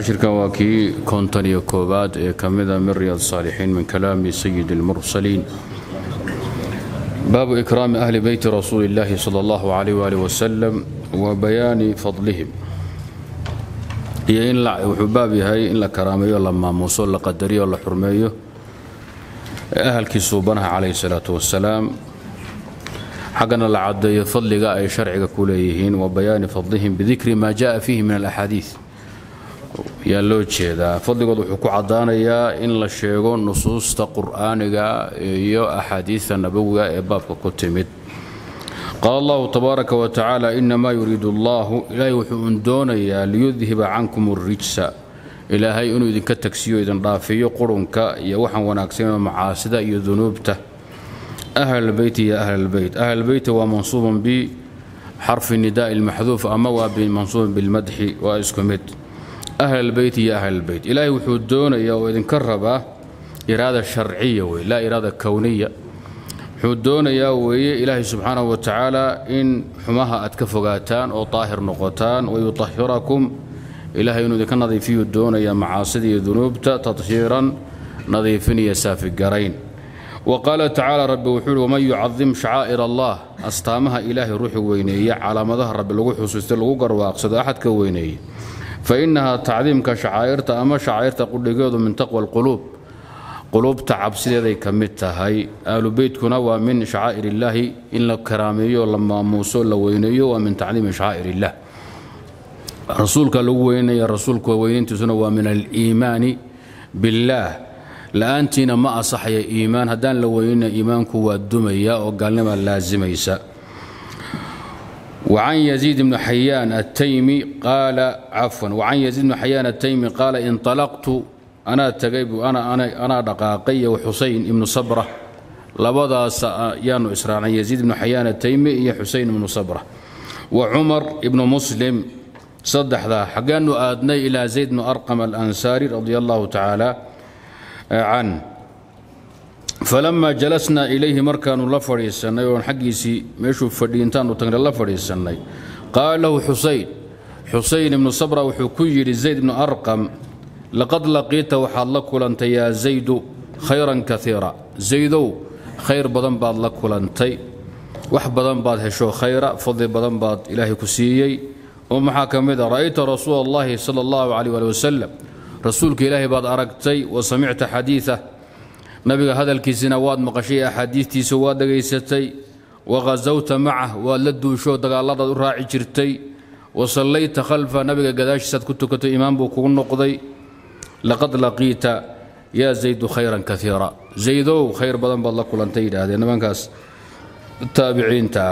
عشر كواكي كونتني كوباد كمذا من رياض الصالحين من كلام سيد المرسلين. باب إكرام أهل بيت رسول الله صلى الله عليه وآله وسلم وبيان فضلهم. هي إن حبابي هاي إن لا كرامية لما موصول لقدرية ولا حرمية أهل كيسوبانها عليه الصلاة والسلام حقنا العدي فضل أي شرع كليهن وبيان فضلهم بذكر ما جاء فيه من الأحاديث. يا لوجه هذا فضل قدو حكو عدانا يا إن لا شيء نصوص القرآن يا أحاديث النبوة باب كتمت. قال الله تبارك وتعالى إنما يريد الله لا يحون دونيا ليذهب عنكم الرجس إلى هاي أنو إذن كتكسيو إذن رافيو قرنك يوحا وناكسيما معاسدة يذنوبته أهل البيت يا أهل البيت. أهل البيت هو منصوب بحرف النداء المحذوف أما هو منصوب بالمدح وإسكمت أهل البيت يا أهل البيت. إلهي وحود دونيا وإذن كربه إرادة شرعية ولا إرادة كونية حدون يا وي إلهي سبحانه وتعالى إن حماها أتكفغاتان أو طاهر نقطان ويطهركم إلهي نذيك نظيفي الدون يا معاصي ذنوب تطهيرا نظيفني يا سافي قرين. وقال تعالى رب وحول ومن يعظم شعائر الله أصطامها إلهي روح ويني على مظهر رب الوحو سيستلغوكر وأقصد أحد كويني فإنها تعظيم كشعائر أما شعائر تقول من تقوى القلوب قلوب تعب سيدي كمتها هاي آل بيتكنا ومن شعائر الله إلا كرامي لما موصول لويني ومن تعليم شعائر الله رسولك لويني رسولك وينين تسنى ومن الإيمان بالله لأنتنا ما أصحي إيمان هدان لويني إيمانك والدمية وقال لما لازم يساء. وعن يزيد بن حيان التيمي قال عفوا وعن يزيد بن حيان التيمي قال انطلقت أنا تجيب أنا دقاقية وحسين بن صبرة لبضا يانو إسرائيل يزيد بن حيان التيمي يا حسين بن صبرة وعمر بن مسلم صدح ذا حقانه أدني إلى زيد بن أرقم الأنصاري رضي الله تعالى عنه. فلما جلسنا إليه مركان الله فريسنا ونحقيسي مشوف فدينتان وتنقل الله فريسنا قال له حسين بن صبرة وحكير زيد بن أرقم لقد لقيت وحالك لنت يا زيد خيرا كثيرا زيدو خير بدن بعد لك لنتي وح بدن بعد هشو خيرا فضل بدن بعد إلهي كسيي ومحاكم إذا رأيت رسول الله صلى الله عليه وسلم رسولك إلهي بعد أركتي وسمعت حديثه نبي هذا الكيسنواد مقشي أحاديثي سواد قيستي وغزوت معه ولدو شو دقالات راعي جرتي وصليت خلف نبي قداش سد كنت إمام بكون نقضي لقد لقيت يا زيد خيرا كثيرا زيدو خير بدن بالله كلنتي هذه نمانكاس التابعين تاع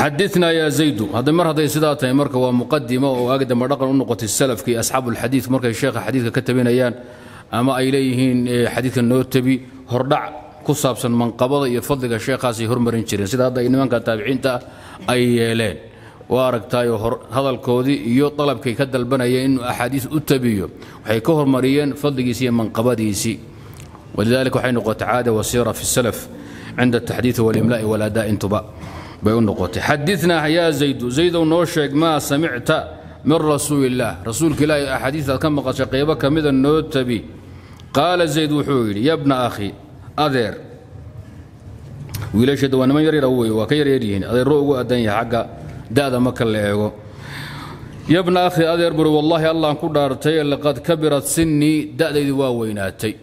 حدثنا يا زيد هذا مره هذه سداتي مركه ومقدمه واقدم رقم نقطه السلف كي اصحاب الحديث مركه الشيخ حديث كتبين ايان اما اليهن حديث النوتبي هردع كصابسن من قبض يفضل الشيخ هاسي هرمرين جيرين سدا هذا نمانكا تابعين تاع اي يلين واركتايو هذا الكودي يو طلب كي كدل بنايا انه احاديث اتبيو وحي كهر مريان فضيسي من قباديسي ولذلك وحي نقطة عاده وسيره في السلف عند التحديث والاملاء والاداء انتباه بيون نقطة حدثنا يا زيد ونوشك ما سمعت من رسول الله رسولك لا احاديث كم قشقيبه كم اذا نوتبي قال زيد وحولي يا ابن اخي اذر ويلاشد وانا ما يري روي وكير يريين اذر روي ادنيا حقا دادا مكلعو يا ابن اخي اذير برو والله الله انكو دارتي لقد كبرت سني دادي واويناتي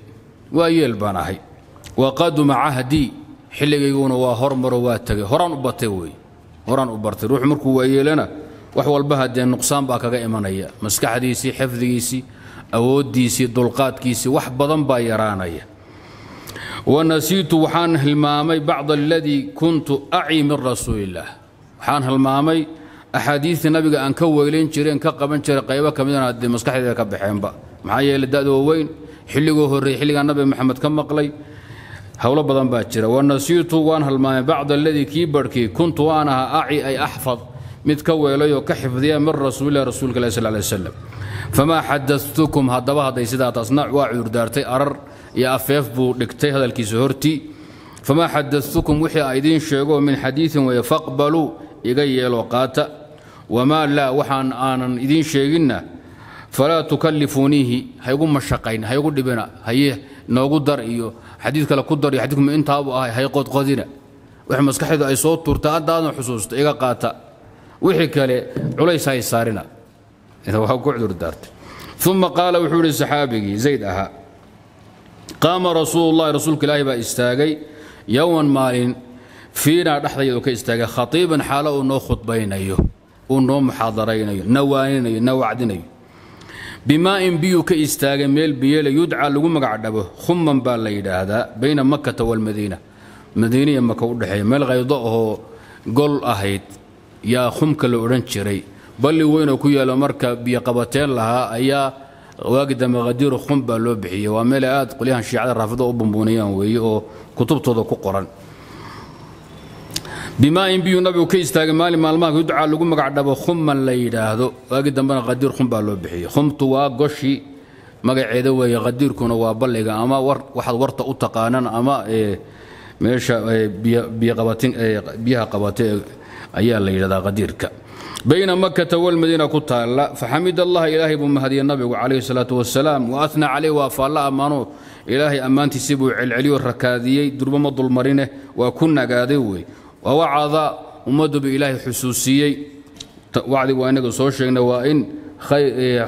وايل باناهي وقدم عهدي حليغيغونا وا هرمر وا تاغي هوران وباتي وي هوران وبرتي روح مركو وايلنا wax walba hadee nuqsaan baa kaga imanaya maskaxdiisi xifdigiisi awoodiisi dulqaadkiisi wax badan baa yaraanaya. ونسيت وحان هلمامي بعض الذي كنت اعي من رسول الله وحان هالمامي أحاديث النبي أن كويلين شيرين كقبن شير قيبة كمدنا هدي مسكحي ذاك بحين بقى معايا اللي دادو وين حلقوه الري حلق النبي محمد كم مقلي هولا بدن باكر والنسيت وان هالمامي بعض الذي كيبركي كنت وانا أعي أي أحفظ متكويلي وكحفظيا من رسول الله رسولك صلى الله عليه وسلم فما حدثتكم هدبها هدي سيدها تصنع وعير دارتي أرر يا أفيف بو لكتي هذا الكيسهرتي فما حدثتكم وحي أيدين شيقوا من حديث ويفقبلوا إيجاي الوقات وما لا وحان آن إذن شيئنا فلا تكلفونيه هيقوم مشقين هيقول دبنا هيه نوقدر إيو حديث كلا قدر حديثكم أنت أبو هيقود قاضينا وإحنا مسكحة أي صوت ترتاد دان حسوس إيجا قاتا وحكى لي علي ساي صارنا إذا هو قعدور دارت. ثم قال وحول السحابي زيد أها قام رسول الله رسول كلاهي باستاجي يوما مالين فينا نحن يدوك استاجي خطيبا حاله أنه خطبين أيو أنه محاضرين أيو نوانين أيو نوعدين أيو بماء بيو كاستاجي ميل بيلا يدعى لقوم قعدبه خما بالليل هذا بين مكة والمدينة مدينة مكة ودحي ميل غيضاءه قل أهيد يا خمك الأورنشري بل وينو كويا لمركب بيقبتين لها أيا واجد مغادير خنبة لوبحي وملاءات قليها الشيعة الرافضة وبنبونيا ويو كتب تضكو قران بما إن بيو نبي وكيس تاج مالي مالماك يدعى لقوم قعدبه خما ليلة هذو واجد مغادير خنبة لوبحي خمطوا قشي مقعدوا ويغادير كونوا وابلغ أما واحد ورطة أتقانا أما ماشا بيقبتين بيها قبتين أيا ليلة غديرك بين مكة والمدينة كتالا فحمد الله إلهي بما هدي النبي عليه الصلاة والسلام وأثنى عليه وفالله أمانه إلهي أمان تسيبه العلي والركاذي درب مض المرينة وكنا قادوي ووعظ ومد بإلهي حسوسيي وعد وأنك صوشنا وإن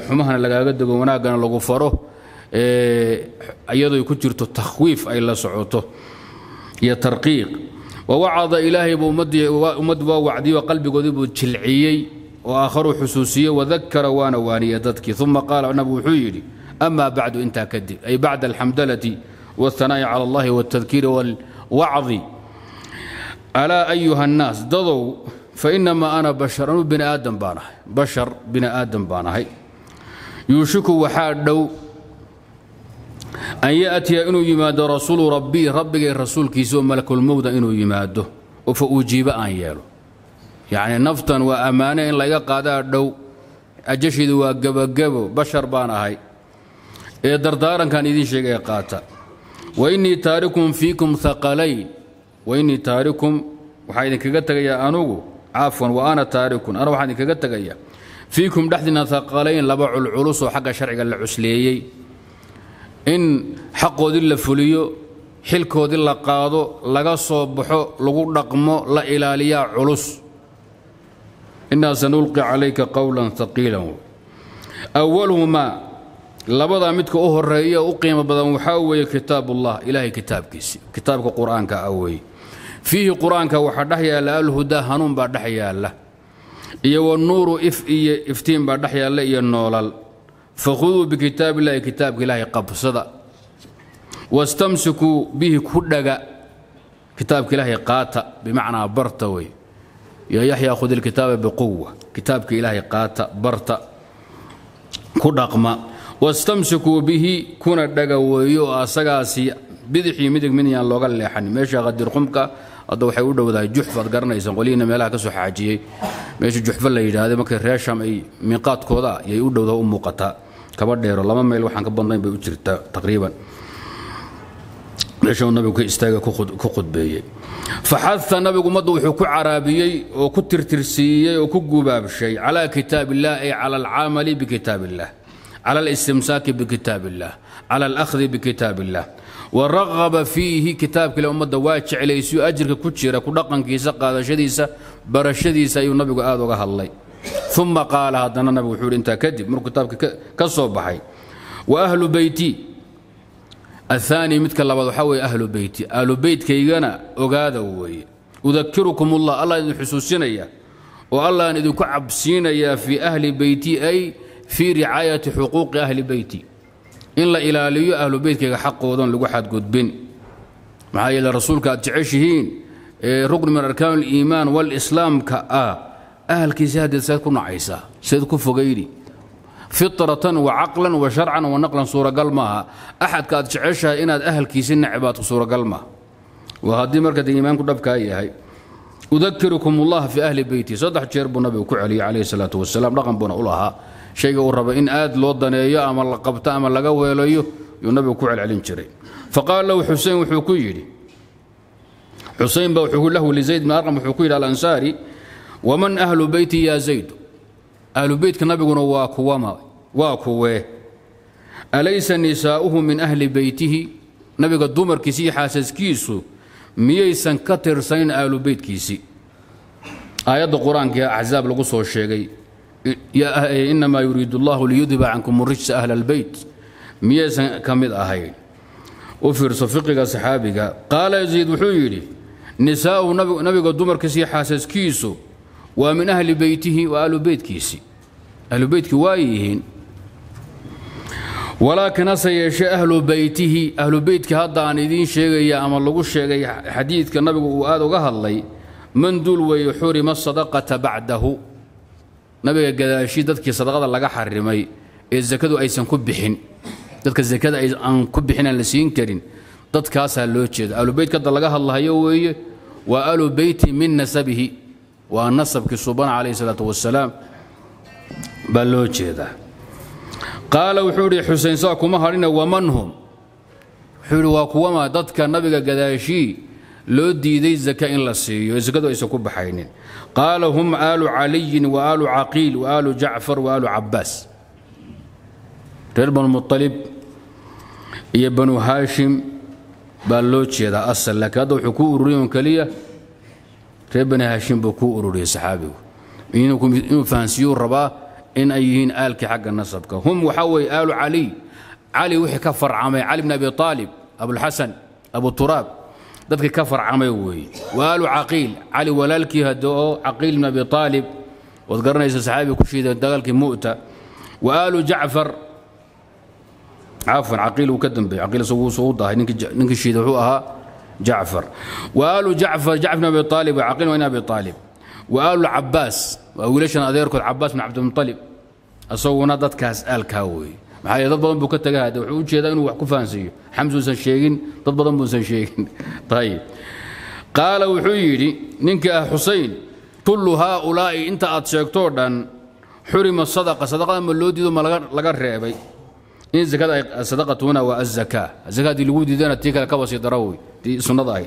حمهنا لقاقد وناقنا لغفره أيضا يكتر التخويف أي لا صعوته يترقيق ووعظ إلهي بمد ووعدي وقلبي قذب تشلعيي وآخر حسوسية وذكر وانواني تذكي ثم قال نبو حيري أما بعد أنت كذب أي بعد الحمدلة والثناء على الله والتذكير والوعظ ألا أيها الناس ضضوا فإنما أنا بشر بن آدم بانه بشر بن آدم بانه يوشك وحادوا أن يأتي إنه يماد رسول ربي ربي الرسول كيسو ملك الموت إنه يماده فأجيب أن ياله يعني نفطا وأمانة إن لا يقعد دو أجشد وقبقبو بشر بانا هاي دردارا كان يدين شقيقاتا وإني تاركم فيكم ثقلين وإني تاركم وحيد كغتغيا أنو عفوا وأنا تارك أنا وحيد كغتغيا فيكم دحدنا ثقلين لبع العلوس وحق شرع العسليي إن حقود الله فليو حلكود الله قادو لغا صوبحو لغو دقمو لا إلاليا علوس إنا سنلقي عليك قولا ثقيلا أولهما لبدا متك أهر رئية أقيم بدا محاوي كتاب الله إلهي كتاب كيسي كتابك قرآن كأوي فيه قرآن كوحدحيا لا الهدى هنون بادحيا الله إيو النور إفتين بادحيا الله إيو النولال فخذوا بكتاب الله كتاب الله قبصدا واستمسكوا به كدغا كتاب الله قاتا بمعنى برتوي يا يحيى خذ الكتاب بقوه كتاب الله قاتا برتا كدقما واستمسكوا به كون دغا ويو اسغاسي بدخي مدق من يان لوغا ليخن ميشا قدر قمكا ado waxay u dhawdahay juxfad garanaysan qoliina meelaha ka soo xaajiyay meesha juxfa la yiraahdo markay reesham ay miiqaadkooda ay u dhawdahay u muuqata kaba dheero laba meel waxaan ka bandnayn bay u jirtaa taqriiban meesha nabigu ka istaaga ku qudbeeyay faxadha nabigu madu wuxuu ku caraabiyay oo ku tirtirsiiyay oo ku gubaabshay ala kitaabillah ay ala al-amali bi kitaabillah ala al-istimsaak bi kitaabillah ala al-akhdh bi kitaabillah ورغب فيه كتابك لأمة دواج عليه سوء أجرك كتشيرا كدقن كيسا قادة شديسة برشديسة أيو نبيك آذوغها الله ثم قال هذا نبي حول انت كذب مر كتابك كالصوبحي وأهل بيتي الثاني مثل الله وضحوي أهل بيتي أهل بيت كيغانا أغادوي أذكركم الله الله يدو حسوسينيا والله يدو كعبسينيا في أهل بيتي أي في رعاية حقوق أهل بيتي إن لا إلاليو أهل بيتك حقودن لغو حد قدبين معايا إلى رسولك أتعيشهين ركن من أركان الإيمان والإسلام أهل كيساد سيدكم عيسى سيدكم فقيري فطرة وعقلا وشرعا ونقلا صورة قلمها أحد كأتعيشها إن أهل كيسين عباد صورة قلمها وهذه مركز الإيمان كلها هاي أذكركم الله في أهل بيتي صدح جرب النبي وكعلي عليه الصلاة والسلام رقم بنا أولها شيء وربا إن آد لو ضنيا أما لقبتا أما لقوا إليه ينبي كوع العلم شري فقال له حسين وحكويري حسين بوحكول له لزيد بن أرقم وحكويري الأنصاري ومن أهل بيتي يا زيد أهل بيتك نبي قنوا وما واكوه أليس نساؤه من أهل بيته نبيك الدمر كيسي حاسس كيسو ميسن كتر سين آل بيت كيسي آيات القرآن يا أحزاب لقصه الشيء يا إنما يريد الله ليذهب عنكم الرجس أهل البيت ميسن كمل أهين وفر صفقك صحابك قال يزيد وحيري نساؤه نبيك الدمر كيسي حاسس كيسو ومن أهل بيته وآل بيت كيسي أهل بيت كوايهين ولكن أسيش أهل بيته أهل بيتك هذا عن دين شيء يا أمر لقول شيء حديث كالنبي وآذ وقهر لي من دول ويحرم الصدقة بعده نبي قال شيدتك صدقة لقى حرمي الزكاة أيسن كبحين تتك الزكاة أيسن كبحين النسين كرين تتك أسهل لوتشد أهل بيتك هذا لقاها الله يوي وآل بيتي من نسبه والنسب كالصوبان عليه الصلاة والسلام بل لوتشد قال وحوري حسين ساكم هارين ومن هم حوري وقوما دتك النبي قداشي لو ديدي الزكاة إن لسيو الزكاة يسكوا بحينين قال هم آل علي وآل عقيل وآل جعفر وآل عباس بنو المطلب يا بنو هاشم بالوتشي هذا أصل لك هذا حكو أوريهم كلية بنو هاشم بكو أوري صحابي إنكم فانسيو الربا إن أيهن آلك حق النصبك هم وحوي آل علي وحي كفر عمي علي بن أبي طالب أبو الحسن أبو التراب ذاتك كفر عمي وي وآل عقيل علي ولالك هدو عقيل بن أبي طالب وذكرنا يسا صحابي كشيدة دغلك مؤتة وآل جعفر عفوا عقيل وكدم به عقيل صوتها ننك شيدوها جعفر وآل جعفر بن أبي طالب وعقيل بن أبي طالب وآل العباس وليش أنا أذكر العباس بن عبد المطلب أصونا ضد كاس الكاوي معايا ضد بضم بكتة هذا وحوش هذا وحكوا فانسي حمزة سنشيقين ضد بضم سنشيقين طيب قال وحيري نينك حسين كل هؤلاء أنت أتشكتورن حرم الصدقة صدقة من لودي ثم لقربي إن زكاة صدقة هنا والزكاة زكاة الودي ذا نتيك الكواسي دروي دي سنضاي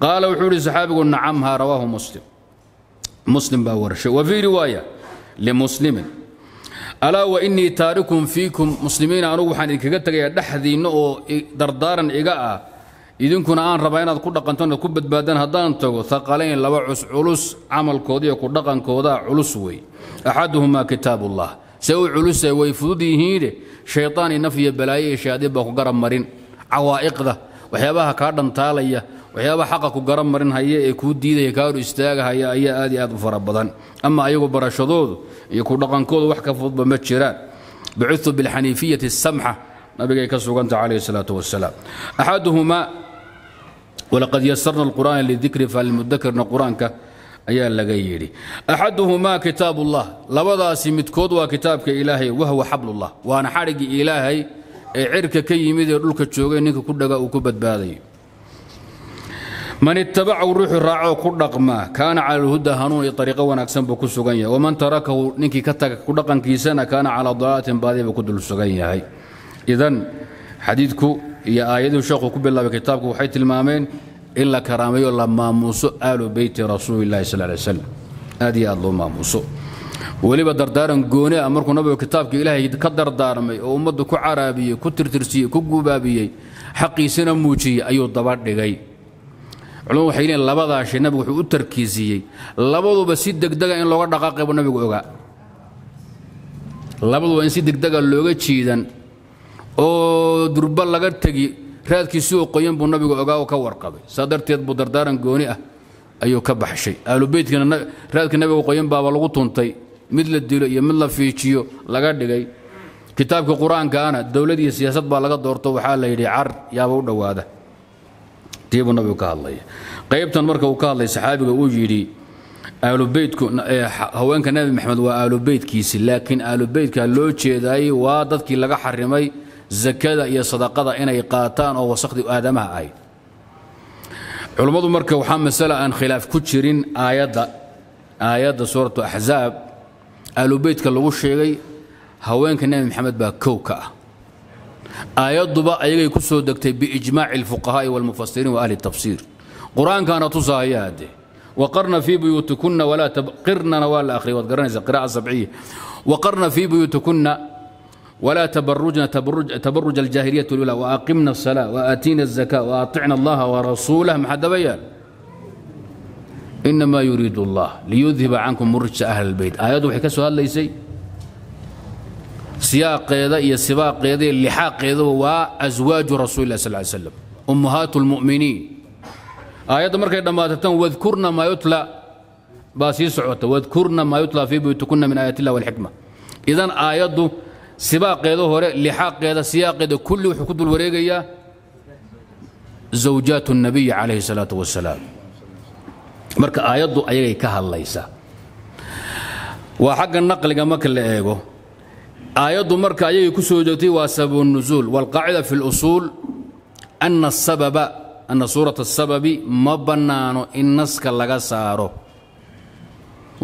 قال وحيري الصحابي قلنا نعمها رواه مسلم باورش وفي رواية لمسلم ألا وإني تارك فيكم مسلمين أروحا إكتغي دحذي نؤو دردارا إقاء إذن كنا آن ربعينات قد قنطون كبت بادن هدان تو ثقلين لوعس علوس عمل كودية قد قن كودا علوسوي أحدهما كتاب الله سوي علوسي ويفضي هيري شيطاني نفي بلاي شادبه قرم مرين عوائق ذا وحيابها كاردن تالية waxyaaba xaq ku garan marin haye ee ku diiday kaaru istaagahaya ayaa aad u fara badan ama ayagu barashadoodu iyo ku dhaqankoodu wax ka fudba ma jiraan bu'uthu bil hanifiyati as-samha nabiga ka suganta alayhi salatu wassalam ahaduhuma wa laqad yassarna al-qur'ana lidhikri fal mudhakkirna qur'anka ayaa laga yiri ahaduhuma kitabullah labadaasi midkood waa kitaabka ilaahay wa huwa hablullah wa ana xarigi ilaahay ee cirka ka yimid ee dhulka joogay ninka ku dhaga uu ku badbaaday من اتبع الروح الراعو كردقما كان على الهدى هنوني طريقه ونكسن بكو سغنيا ومن تركه نكي كتك كردقن كيسانا كان على ضلالة بادي بكدل سغنيا هي اذن حديثكو يا ايدو شيخو كبلا بكتابكو وحيت المامين الا كرامي ولا ماموسو آل بيت رسول الله صلى الله عليه وسلم هذه الله ماموسو ولي بدردارن غوني امركو نبي كتابكو الهي كدردارمي او امدو كو عربيه كو ترترسيه كو غوبابيه حقي سنه موجي ايو دبا دغاي علو حين لبدا شي نبي وحو تركيزيي لبدو بس دغدغ ان لوغا دقاقيب نبي اوغا لبدو ان سي دغدغ لوغا جيدان او دربا لغا تغي رادكيسو قيم بو نبي اوغا او كورقبي صدرتيد بو دردارن غوني ايو كبخشي اهل بيتكن رادك نبي قيم بابا لوغو تونتاي ميد لا ديلو يا ميد لا فيجيو لغا دغاي كتابك القران كان دولدي سياسات با لغا دورتو waxa la yiri ar yaabo dhawaada تيب النبي كالله قيبت المركب وكالله صحابي وجيري آل بيتك هوانك النبي محمد وآل بيت كيسي لكن آل بيت كاللوتشي داي وادتك لقى حرمي زكاة يا صدقة إن قاتان أو وسخت آدمها أي علماء المركب وحمد سلا عن خلاف كتشرين آيات سورة أحزاب آل بيت كاللوشي هوانك النبي محمد باكوكا آيات ضباء أيغي كسو دكتي بإجماع الفقهاء والمفسرين وأهل التفسير قرآن كان توصى ياده وقرن في بيوتكن ولا تبقرن ولا آخر وقرن قراءة سبعية وقرن في بيوتكن ولا تبرجنا تبرج الجاهلية الأولى، وأقمنا الصلاة وآتينا الزكاة وأطعنا الله ورسوله، ما حد بيان. إنما يريد الله ليذهب عنكم الرجس أهل البيت. آيات وحي كسؤال ليسي سياق يدي السباق يدي اللحاق يدي وأزواج رسول الله صلى الله عليه وسلم أمهات المؤمنين. آيات مركز لما تتم واذكرنا ما يتلى باس يسعى واذكرنا ما يتلى في بيوتكن من آيات الله والحكمة. إذن آيات سباق يدي لحاق يدي سياق يدي كل وحكود الوريقية زوجات النبي عليه الصلاة والسلام. marka aayadu ayay ka hadlaysa wa xaq naqliga marka la eego aayadu marka ayay ku soo joogtay waa sababun nuzul wal qaa'ida fi al usul anna sababa anna surata as-sababi mabnaano in naska laga saaro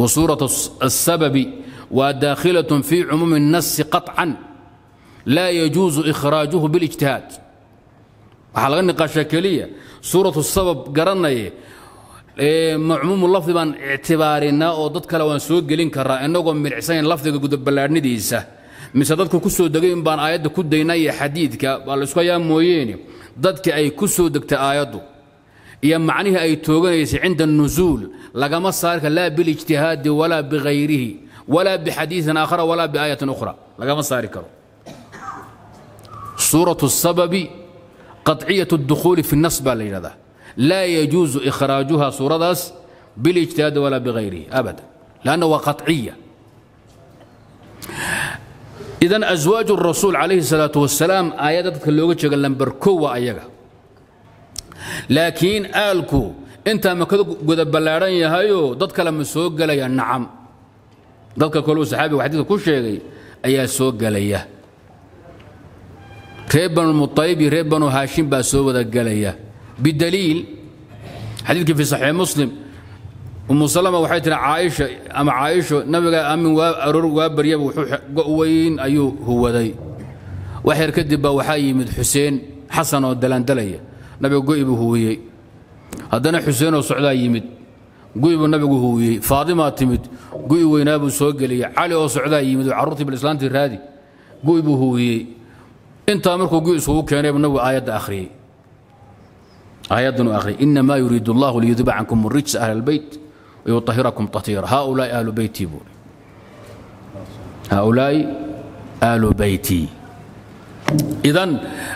wa suratu as-sababi wa dakhilatun fi umum an-nas qat'an la yajuzu ikhrajuhu bil ijtihad waxa niqaasha kaliya suratu as-sabab garanay معموم اللفظ بان اعتبارنا او دد كلا وان سو غلين كرا انغو ملعسين لفظه غد بلادنيديسا مس ددكو كسو دغين بان ايده ku deynay xadiidka waa la isku yaa mooyeen dadka ay ku soo dagta aayadu iyo macnaha ay tooganaysa cinda nuzul laga ma saarka la bil ijtihad wala bi ghayrihi wala bi hadithin akhar wala bi ayatin ukhra laga ma saari karo suratu as-sababi qat'iyatu ad-dukhul fi an-nasb alayna لا يجوز إخراجها صورة بالاجتهاد ولا بغيره أبدا لأنه قطعية. إذن أزواج الرسول عليه الصلاة والسلام آياتك اللي قلت لهم بركوة أيها لكن آلكو أنت ما كنت بلارين يا هيو ضدك لما سوق لي نعم ضدك كل صحابي وحديث كل شيء أي سوق لي ريبا المطيب ريبا هاشم بسوق لي بالدليل حديثك في صحيح مسلم ام سلمة وحيت عائشه اما عائشه نبغى امن وارور وبريب وين ايو هو ذي وحير كدبه وحي من حسين حسن ودلندليه نبي قيب هويه هذانا حسين وسعدا يمد قيب النبي هويه فاطمه تمد قيب وين ابو سوقليه علي وسعدا يمد عرورتي بالاسلام ترادي قيب هويه انت امركو قيب سو كانه النبي ايات اخريه آيات أخرى إنما يريد الله ليذهب عنكم الرجس أهل البيت ويطهركم تطهيرا. هؤلاء أهل بيتي بول. هؤلاء أهل بيتي. إذن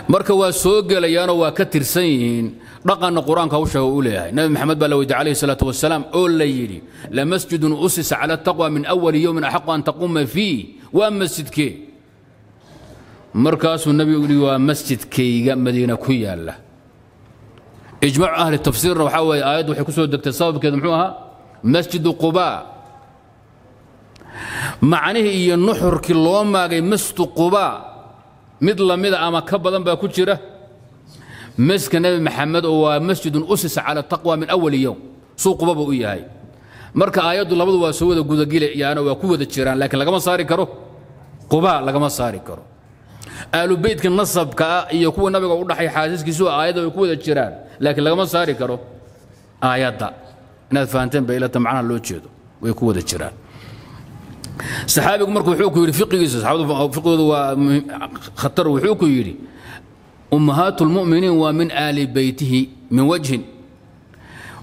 مركب وسوق ليانا وكتر سين رقم القرآن كوشه أولياء النبي محمد بلوي عليه الصلاة والسلام أولي لمسجد أسس على التقوى من أول يوم أحق أن تقوم فيه ومسجد كي مركز النبي يقول ومسجد كي مدينة كويا الله إجماع أهل التفسير وحاول آيات وحكسوا دكتور صابر كذا محوها مسجد قباء معناه إيه النحر كلهم ما جاي مسجد قباء مثل أما كبلا بكتيره مسك النبي محمد هو مسجد أسس على التقوى من أول يوم سوق قباء وياه هاي مرك آيات الله بدو وسوي الجود جيل يعني وقوة الشيران لكن لقى ما صار يكره قباء لقى ما صار يكره آل بيت كنصب كا يكون النبي يقول راح يحاسس كسوء آيات وقوة الشيران لكن لما صار كرو آيات ناس فانتين بإلى تمعنا لو تشيدو ويكون الشرار سحابك مركو حوكو يري فقه خطر وحوكو يري أمهات المؤمنين ومن آل بيته من وجه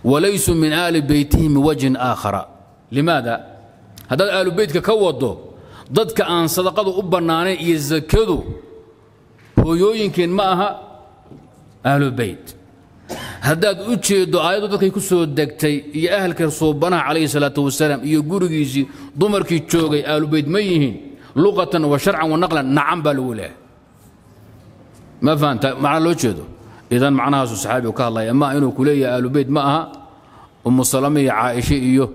وليس من آل بيته من وجه آخر. لماذا؟ هذا آل بيتك كوضو ضدك أن صدقوا أبناني يزكدوا ويمكن معها آل بيت. هداد أوتشي دعاء دكتور كيكسو دكتي يا أهل كرسوبنا عليه الصلاة والسلام يجورجيزي ضمر كيتشوجي آل بيت ميهن لغة وشرعا ونقلا نعم بالوله ما فهمت معنى لوتشيدو. إذا معناها صحابي وكالله يا ما إنه كلية آل بيت معها أم سلمة عائشة إيوه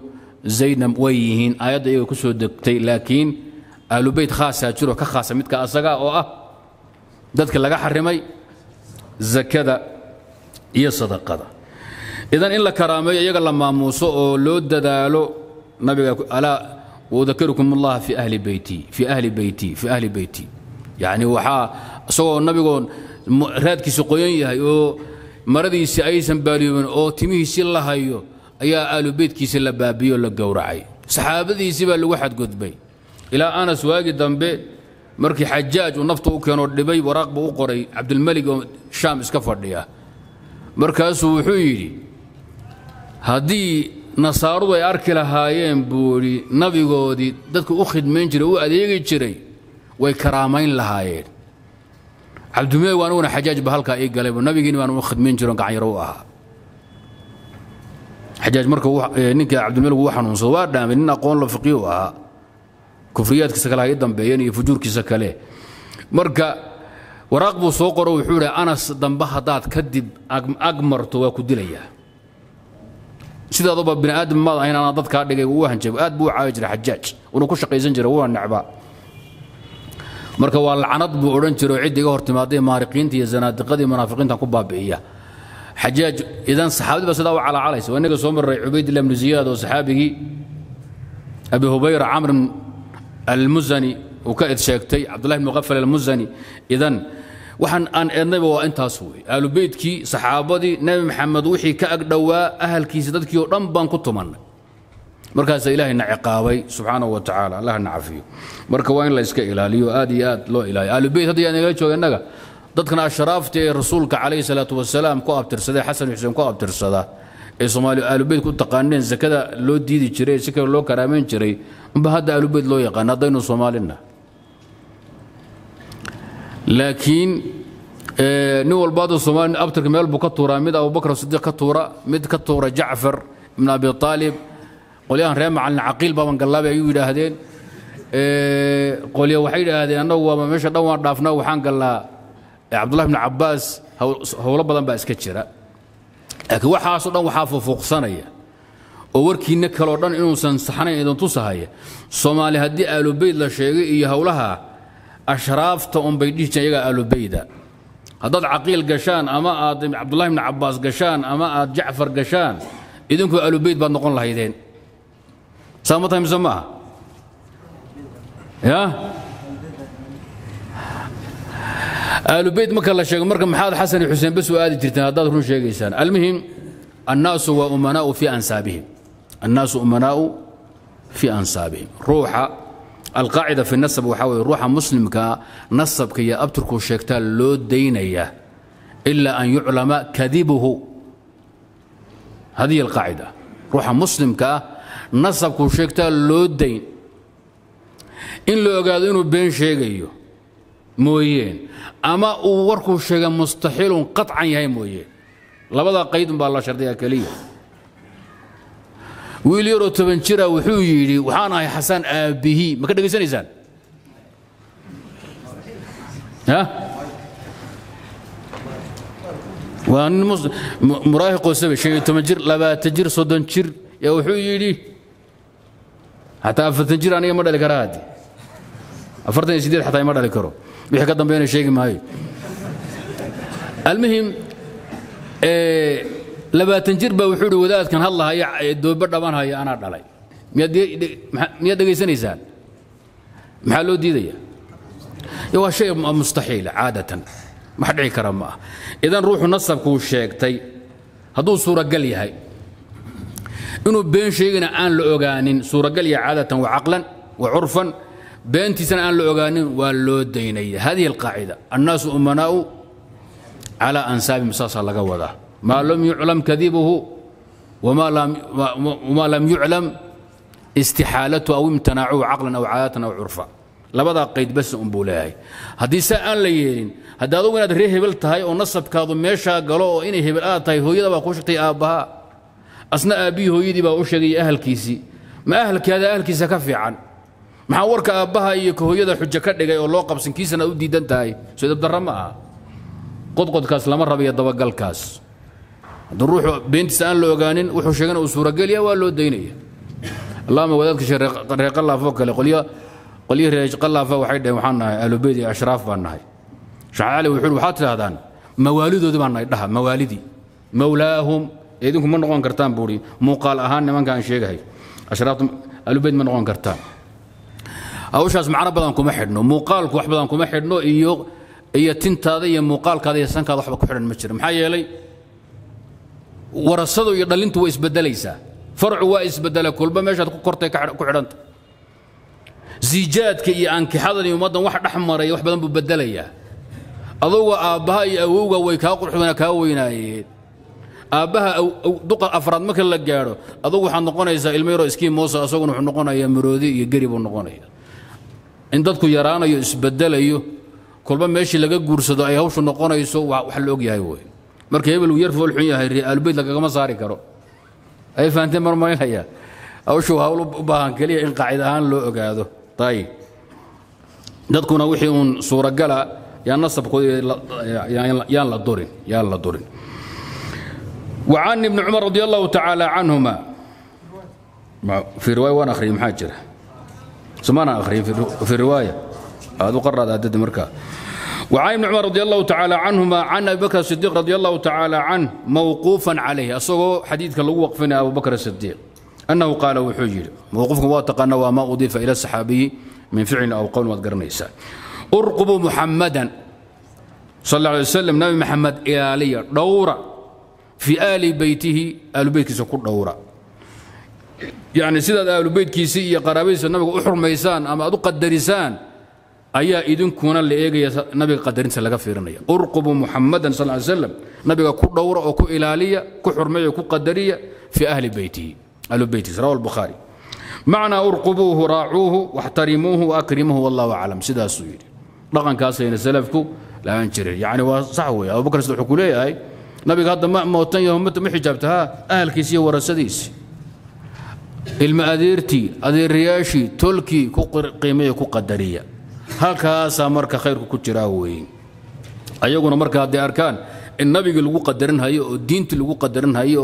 زينب ويهن آيات يكسو دكتي لكن آل بيت خاصة تشرو كخاصة متك أصقا أو دتك اللي حرمي زكذا يا صدقة. إذن إلا كرامة يقال لما موسى لود دالو نبي ألا وذكركم الله في أهل بيتي في أهل بيتي في أهل بيتي يعني وحا سو النبي يقول رادك سقويا يو مرضي سعيسا باليوم أو تميه سلا هيو يا آل بيتك سلا بابيو لقورعي صحابتي سبا لواحد قد بي إلى أنا سواقي ذنبي مركي حجاج ونفطه كانوا دبي وراقبه وقري عبد الملك الشام اسكفر ليها مركز وحيدي هذه نصارو way arki lahaayeen buuri nabigoodii dadku u khidmayn jiray oo adeegi jiray way karaamayn lahaayeen abdumay waanuna xajaaj ba halka ay galay nabigiin waanu khidmayn jiray gacan yar oo ahaa xajaaj marka ninka abdumay lagu waxaanu soo waa dhaamay nin aqoon la fiqiyo ah kufriyaadkiisa kala ay dambeeyeen iyo fujurkiisa kale marka waraqbu soo qoro wuxuu leeyahay anas dambaha daad kadib agmarto waa ku dilayaa سيدا ضبا بن ادم ما هنا انا ضد كادغي وحن جاب اد بو عاجر حجاج ونو كشقيسن جرا و نعبا marka waa lacnad buu oran jiro ciidiga hortimaadey maariqiintii iyo zanaadiqadii munaafiqiinta ku baabi'iya xajaaj idan saxaabadu sida waa cala calayso wanaga soo maray ubaydillah ibn ziyad oo saxaabigi abi hubayra amr al-muzani oo ka id sheegtay abdullah ibn muqaffal al-muzani idan waxaan aan eednaba waa intaas weey aalu beedkii saxaabadii nabi maxamed wixii ka ag dhawaa ahalkiisa dadkii oo dhan baan ku tumanay markaas ilaahay na ciqaabay subhanahu wa ta'ala allah na afiyo marka waa in la iska ilaaliyo aad iyo aad loo ilaaliyo aalu beed hadii aan naga jooganaga dadkana ashraaftii rasuulka calayhi salaatu wasalaam ku abtirsaday xasan xuseen ku abtirsada ee Soomaaliya aalu beed ku taqaaneen zakada loo diidi jiray si kale loo karaameyn jiray umba hadda aalu beed loo yaqaan adaynu Soomaalina لكن نول بعض الصومال أبتر كمال بكتورة مد أبو بكر الصديق كتورة مد كتورة جعفر من أبي طالب قل يا ريم عن العقيل بابا قلاب يوجد هذين قل يا وحيد هذين أنا ومشى دور ضافنا وحان قال عبد الله بن عباس هو لبضا بأس كتشرة لكن وحاصل وحافظ فوق صنية ووركي نكر ورن إنه سنصحنا إذا تصهاية الصومال هدي آل بيت لا شيء هولها أشرافته أم بيديش يجا آل بيدا هذا عقيل قشان أما عبد الله بن عباس قشان أما جعفر قشان إذن كو آل بيد بنقول الله يدين سامتها مسماها يا آل بيد ما كان لا شيء مركب محمد حسن حسين بس وآدي ترتين هذا هو شيء قشان المهم الناس وأمناء في أنسابهم الناس أمناء في أنسابهم روحا القاعدة في النسب وحاول روح مسلم كنسب كي أبتركوا الشيكتال لو دينية إلا أن يعلم كذبه هذه القاعدة روح مسلم كنسب كوشيكتال لو دين إن لو قادينو بين شيقيو مويين أما أوركو شيقا مستحيل قطعا يهي مويين لبدا قيد بالله شردية كلية ويليرو تبنشرا وحو يري وحانا يا حسن أبيه ما كان دقيسان إنسان ها وأن مراهق وسبي شيء تمجر لبا تجر صدنشر يا وحو يري حتى فتنجر أنا يمر لك هادي أفرتني سيدي حتى يمر لك رو بيحكي قدام بين الشيء ما هي المهم لبا تنجر بوحود وداد كان الله هي دوبر دبان هي انا دلي ميا دغيسنيسان ما لو ديديا هو شيء مستحيل عاده ما حد يكرم معه اذا روح نصب كو شيغتي هذو صوره قال يحي انه بين شيغنا ان لو اوغانين صوره قال عاده وعقلا وعرفا بينتي سن ان لو اوغانين وا لو دينيه هذه القاعده الناس امناء على انساب مساس لغا ودا ما لم يعلم كذبه وما لم يعلم استحالته او امتناعه عقلا او عاده او عرفا لبدا قيد بس امبولاي هدي سان ليين هدا دو ولاد ري هبل تahay oo nasabkaadu meesha galo oo inay hebel aad tahay hooyada ba ku shaqtay aabaha asna aabii hooyadii ba u sheegay ahalkiisi ma ahalkeeda ahalkiisa ka fiican maxaa warka aabaha iyo hooyada xujo ka dhigay oo loo qabsankiisana u diidan tahay soo dabdarama ah qodqodkaas lama rabiyo dabagalkaas دروحو بنت سان لوغانين وحو شيغان او سوره غليا وا لو دينيا اللهم ولادك شريق الله فوق قال لي ريق الله فوق وحي دين وحنا الو بيدي اشراف بانهاي شعالي وحلو حتى هذان مواليدودي بانهاي دها مواليدي مولاهم ايدنكم ما نقون كرتان بوري مو قال اهان نمان كان شيغاي اشراف الو بيد ما نقون كرتان اوشاس معنا بدن كوما خيدنو مو قالكو وخ بدن كوما خيدنو ايو تنتاده يا مو قالكاده يا سانكاده وخ كو خيدن ما جير ما ييلي ورصدوا يدلنت ويسبدليسا فرع ويسبدل كل ما مشات كورتي كحرنت زيجادك إيه أنك حضني ومضن واحد أحمر إيه واحد بلنبو بدلية أضوى أبها إيه أووغا ويكا قرحونا كاوينا إيه أبها أو دقر أفراد مكان لقاره أضوى حنقونا إيه الميرو إسكين موسى أسوغن وحنقونا إيه مرودي يقريب ونقونا إيه إن دادكو يرانا يسبدل إيه كل ما ماشي لقا قرصد أي هوش ونقونا يسوى وحلوق يهيوه مركب يرفعوا الحين هاي البيت لقا ما صاري كارو أي فانتين مرمين هيا أو شو هاولو باهان كليا إن قاعدهان لو أقاعدو طيب دتكون وحي صورة قلا يا نصب يلا الدورين يلا الدورين وعن ابن عمر رضي الله تعالى عنهما في رواية وانا اخري محاجر سمعنا اخري في رواية هذا قرر عدد مركا وعن ابن عمر رضي الله تعالى عنهما عن ابي بكر الصديق رضي الله تعالى عنه موقوفا عليه اصله حديث كان لو وقفنا ابو بكر الصديق أنه قال وحجر موقفكم واتقنا وما أضيف إلى الصحابي من فعل أو قول واتقرنيسا أرقبوا محمدا صلى الله عليه وسلم نبي محمد إلالية دورة في آل بيته آل بيت كيس دورة يعني سيدة آل بيت كيسية قرابيس النبي أحرم ميسان أما أدو قدرسان أيا إذن كون اللي إيجي نبي قدرنسا لك فيرنية أرقبوا محمدا صلى الله عليه وسلم نبي كو دورة وكو إلالية كو حرمية وكو قدرية في أهل بيته آل بيت رواه البخاري معنى أرقبوه راعوه واحترموه وأكرموه والله أعلم سيدا سويري لقن كاسين سلفكو لا ينشر يعني صحوي أبو بكر صدق كلية هاي نبي قد ما موتن يوم مت محجبتها أهل كيسية ورا السديس المأذيرتي أذير رياشي تلكي كقر قيمية كقدرية هكا سامرك خير كتراوي أيقنا مرك هذه أركان النبي اللي قدرنها هي الدين اللي قدرنها هي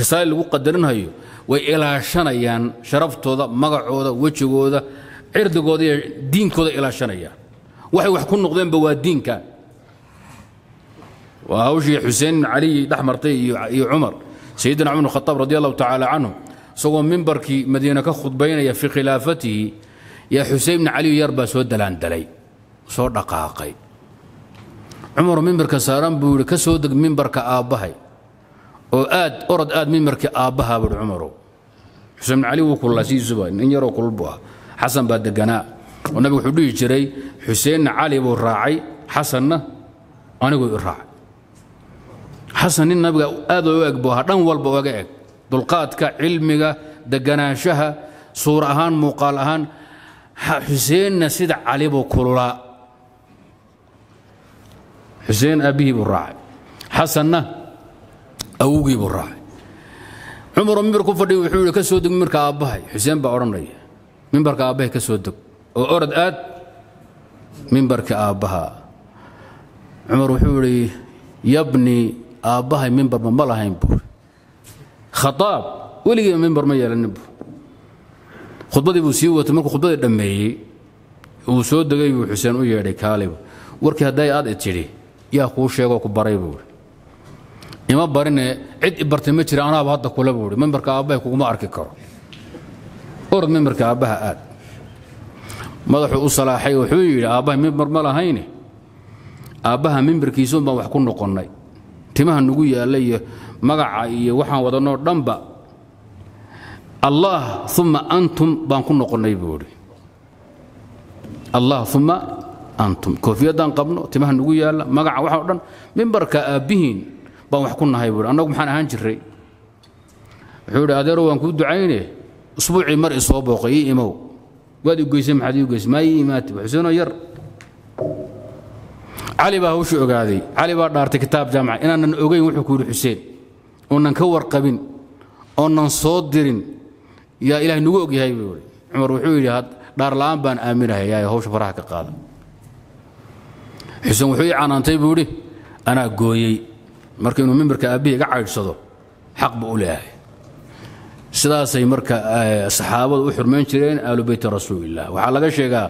رسالة اللي قدرنها هي وإلى شنيان شرفتودا مقعودا وجهودا عرضودا دينكودا إلى شنيان وحي وحكون نقدين بوا الدين كان وهوجي حسين علي الأحمرطي عمر سيدنا عمر بن الخطاب رضي الله تعالى عنه سوى منبر كي مدينة كخط بيني في خلافته يا حسين بن علي يربى سود الأندلي صور دقاقي عمر منبر كساران بيقول كسودك منبر كآبهي وآد أرد آد منبر كآبها بن عمره حسين بن علي وكل سي زباين إن يروا كل بوها حسن بعد القناة والنبي حدود جري حسين علي بو الراعي حسن أنا أقول الراعي حسن النبي آد وياك بوها دنوال بوجاك دلقاتك علمك دقناشها صورهان مقالهان حسين سيد علي بو كلها حسين أبيه بالراعي حسن أوقي بالراعي عمر منبر كفر وحول كسودك منبر كأبهي حسين بعرمري منبر كأبهي كسودك وأرد آد منبر كأبها عمر وحولي يبني أبهي منبر من ملاها ينبور خطاب ولي منبر ميال النبو خطبتي بوسيوة تمرك خطبتي دمي وسودك وحسين ويا ركالي وركي هداي آد اتشري يا أخو الشيخ أكو بري بوري إما بريني عد إبرتمي تشري أنا بهذا كله بوري منبر كأبها كوما أركي كرو أرد منبر كأبها آد مدحو صلاحي وحوي أبها منبر مالا هيني أبها منبر كيسون ما وحكون نقناي تمها النقوية اللي مقعي وحن وضنور دنبا الله ثم أنتم بانكون نقناي بوري الله ثم أنتم كوفيدان قبنو تمه نقول لا مقع واحد من بركة أبين بروح كنا هايبور أنا قمحنا هنجري حول هذا روان كود عينه أسبوعي مر إصابة وقيء مو قاد يقسم حد يقسم ماي مات وحسنا ير علي بهو شو قاعدي علي بردارت كتاب جامعة إن نقول وحكور حسين وننكور قبين وننصادرين يا إله نقول هايبور عمر وحول هاد دار لامبان آمنها يا هوش براك قال حسن وحوي عانانتي بوري أنا قوي مركي إنه منبركة أبي قاعد صدق حق بقولها سلاسي مركة الصحابة وحرمين شرين آل بيت رسول الله وحلقة شيء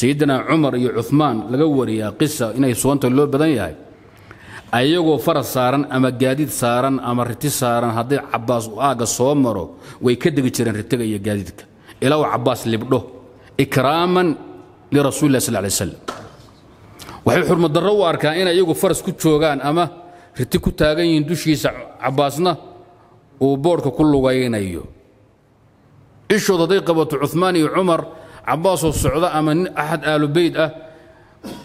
سيدنا عمر يا عثمان لقوري يا قصة إنه يسوانتو اللو بدنيا أيوه فرس صارن أما جاديد صارن أما رتي صارن هذا عباس وآقا صومرو ويكدق شرين رتيقة يا جاديدك إلا عباس اللي بدوه إكراما لرسول الله صلى الله عليه وسلم waxay xurmad darro u arkaan in ayagu faras ku joogan ama riti ku taagan yiin dushiisa Cabaasna oo boorka ku lugaynayo ishooda ay qabato Uthman iyo Umar عباس والسعودة أما أحد آل بيت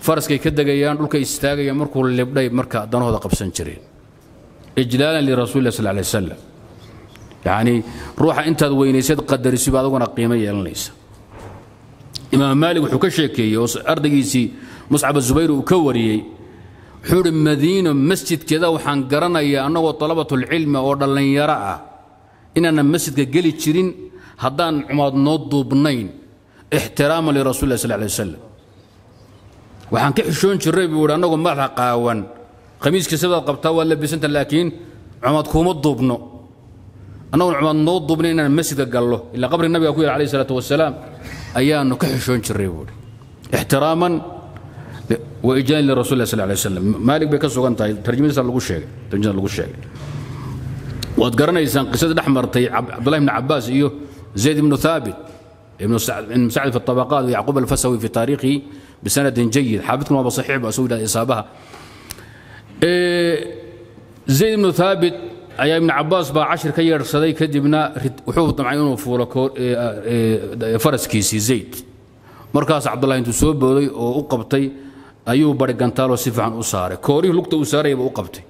فارس كي كده جيان لك يستاجي مركو اللي بدأ مركا دانه هذا قبل سنتين إجلالا لرسول الله صلى الله عليه وسلم. يعني روح أنت وين يصير قدر يسيب هذا وأنا قيمة يلنيس. إمام مالك وحكشكي وأردجيسي مصعب الزبير وكوري حور المدينة مسجد كذا وحنقرنا يا أنه طلبة العلم ورد يرى إننا مسجد قلي تشرين هدان عماد نوضو بنين احتراما لرسول الله صلى الله عليه وسلم. وحنكحشون شريب ولا نقول ما لها قاون خميس كسبة قبطة ولا بسنت لكن عماد كومضو بنو أنا عماد نوضو بنين المسجد قال له إلا قبر النبي أخوي عليه الصلاة والسلام أيان نكحشون شريب احتراما وإجلال لرسول الله صلى الله عليه وسلم. مالك بكسو كان ترجمة لغو الشيخ ترجمة لغو الشيخ وأذكرنا إنسان قصة الأحمر عبد الله بن عباس إيوه زيد بن ثابت ابن سعد في الطبقات ويعقوب الفسوي في تاريخه بسند جيد حابتكم أبو صحيح وأسود إصابها. زيد بن ثابت أي ابن عباس با 10 كير صدي كدبنا وحوط معيون وفوركور فرس كيسي زيد مركز عبد الله انتسوب وقبطي أيوب برقنطالو سفعا أساري كوري لقطة أساري وقبطي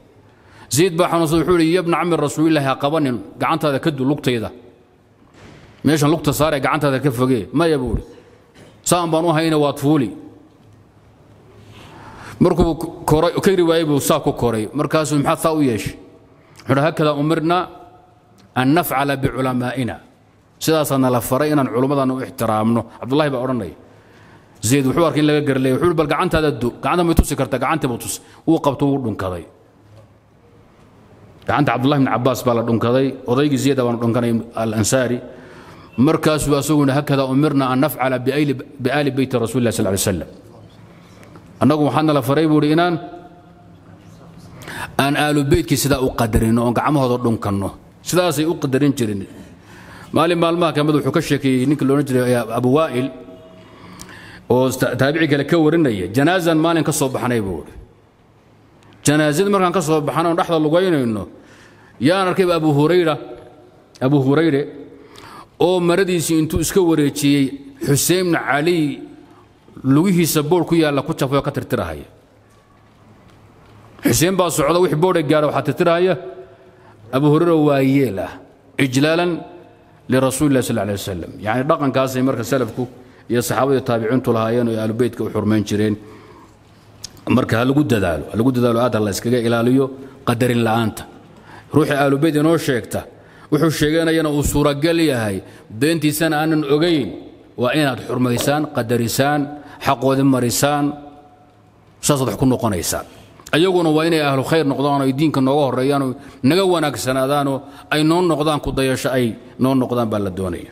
زيد بن حنصوري يا ابن عم الرسول الله قبن قعنت هذا كد لقطه يده ماش لقطه صار قعنت هذا كف فقيه ما يبولي سام بنو هينا واطفولي مركب كوري كيري وايبو ساكو كوري مركاس محطه ويش هكذا امرنا ان نفعل بعلمائنا سداسنا لفرينا علماءنا واحترامنا عبد الله بن اورني زيد وحوارك ان لا غرلي وحول بل قعنت هذا دو قعنت ما توسي كرت قعنت بو توس وقبته ودنكداي عند عبد الله بن عباس بالا دونكداي اودايغي زيد وان دونكناي الانصاري مركز واسونا هكذا امرنا ان نفعل بآل بيت رسول الله صلى الله عليه وسلم. انغو وحنا لا فري بودي ان آل بيت كي سدا او قدرين او غعمهودا دونكنو سداسي او قدرين جيرين مالين مالما كمد وخو كشكي نينك لو نجري ابو وائل او تابعي كلا كورناي جنازه مالين كسو بخناي بودي جنازة مركان كسر بحنا ونحضر لقينا إنه يا نركب أبو هريرة أو مردي سينتو إسكوري شيء حسين علي لويه سبور كويا لا كتشف ولا كتر تراهي حسين باص على وح بور الجارو حتى تراهي أبو هريرة ويله إجلالا لرسول الله صلى الله عليه وسلم. يعني رقم كاسي مركز سلفكو يا صحابة تابعون تلاهيان ويا البيتك وحرمين شرين marka lagu dadaalo aad Allah iskaga ilaaliyo qadarin laanta ruuxa aalu beed inoo sheegta wuxuu sheeganayna uu suuragal yahay deentiisan aanan ogeyn waa inaad xurmaysaan qadarisaan xaqooda marisaan saasad ku noqonaysaan ayaguna waa inay ahlu khayr noqdaan oo diinka nooga horeeyaan oo naga wanaagsanaadaan oo ay noon noqdaan ku dayasho ay noon noqdaan baa la doonaya.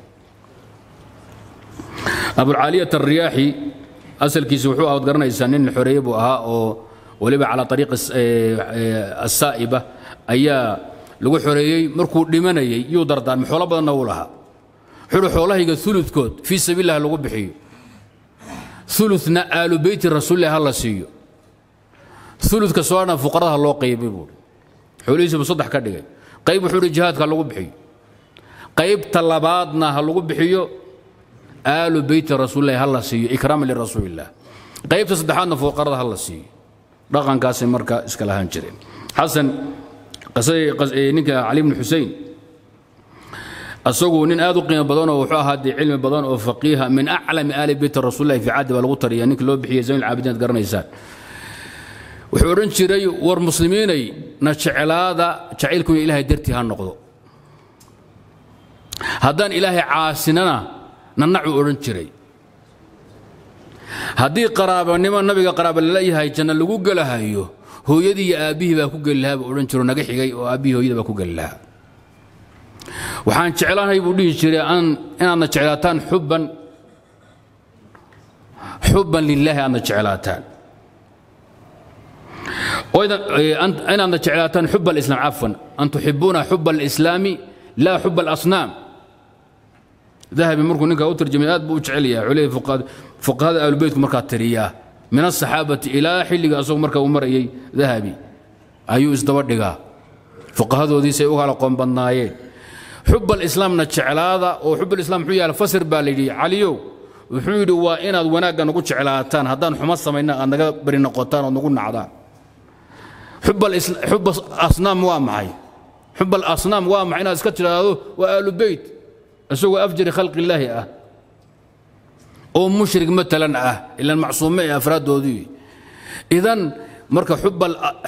Abul Aliyat al-Riyahi أصل كيس وحو أو تقرنا إنسانين الحريب ولبا على طريق السائبة أيا لو حريي مركو لمني يودر دار محولبة نورها حلو حوله يقول ثلث كود في سبيل الله لو بحي ثلث آل بيت الرسول الله الله سيو ثلث كسوانا فقراء الله قيب يقول حوليس بصدح كدقي قيب حول الجهاد قال لو بحي قيب طلباتنا لو بحيو آل بيت رسول الله الله سي إكراما لرسول الله قيب تصدحان فوق أرضها الله سي رقم كاسم مركا إسكالها هنشرين حسن قصي نكا علي بن حسين السوق ونين آذو قيمة بدون وحوها هذه علم بدون وفقيها من أعلم آل بيت رسول الله في عاد والغطر يعني لو بحي زين العابدين تقرن يسار وحورن شري والمسلمين نشعل هذا شعيلكم إلهي درتي هالنقض هذان إلهي عاسننا ننعو أورنجري هذه قرابة نما النبي قرابة لله هاي جنة لو قل هايو هو يدي أبيه بقول لها بأورنجرو نجحي جاي وأبيه هو يدي بقول لها وحان شعلان هاي بودي شري أنا شعلتان حبا لله أنا شعلتان وإذا أنا شعلتان حب الإسلام عفوا أن تحبون حب الإسلام لا حب الأصنام ذهب مركو نكا وترجميات بوجعليا عليه فقهاد آل بيت مركات ترياه من الصحابة إلى حل أسوق مركا ومرئي ذهبي أيو استودقا فقهادو ذي سيوغا على قوم بنايين حب الإسلام نتشعل هذا وحب الإسلام حيا الفسر بالي عليو وحيد وإن وناجا نقولش على تان هذان حمصة منا أنا جبري نقطان ونقول نعذاب حب الأصنام وامعي حب الأصنام وامعي ناس كتر وآل البيت أسوى أفجر خلق الله أو مشرك مثلا إلا المعصومية أفراد ذي إذن مركب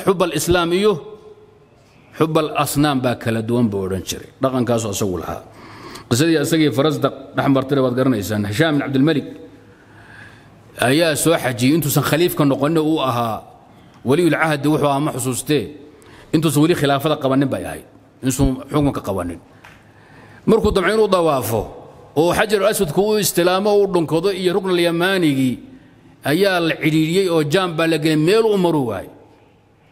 حب الإسلامية حب الأصنام باكلا دوان بورنشري رقم كاسو أسوى لها قصدي أسقي فرزدق نحن مرتلي وذكرنا إنسان هشام بن عبد الملك أيا سو حجي أنتو سن خليف كنا قلنا أها ولي العهد وحوها محسوستي أنتو سولي خلافة قوانين بايعي أنتو حكمك قوانين مركو طمعين وضوافه وحجر الأسود كو استلامه ورنكوضو إيا ركن اليماني أيا العليلية أو جانبا لقين ميل أمرو هاي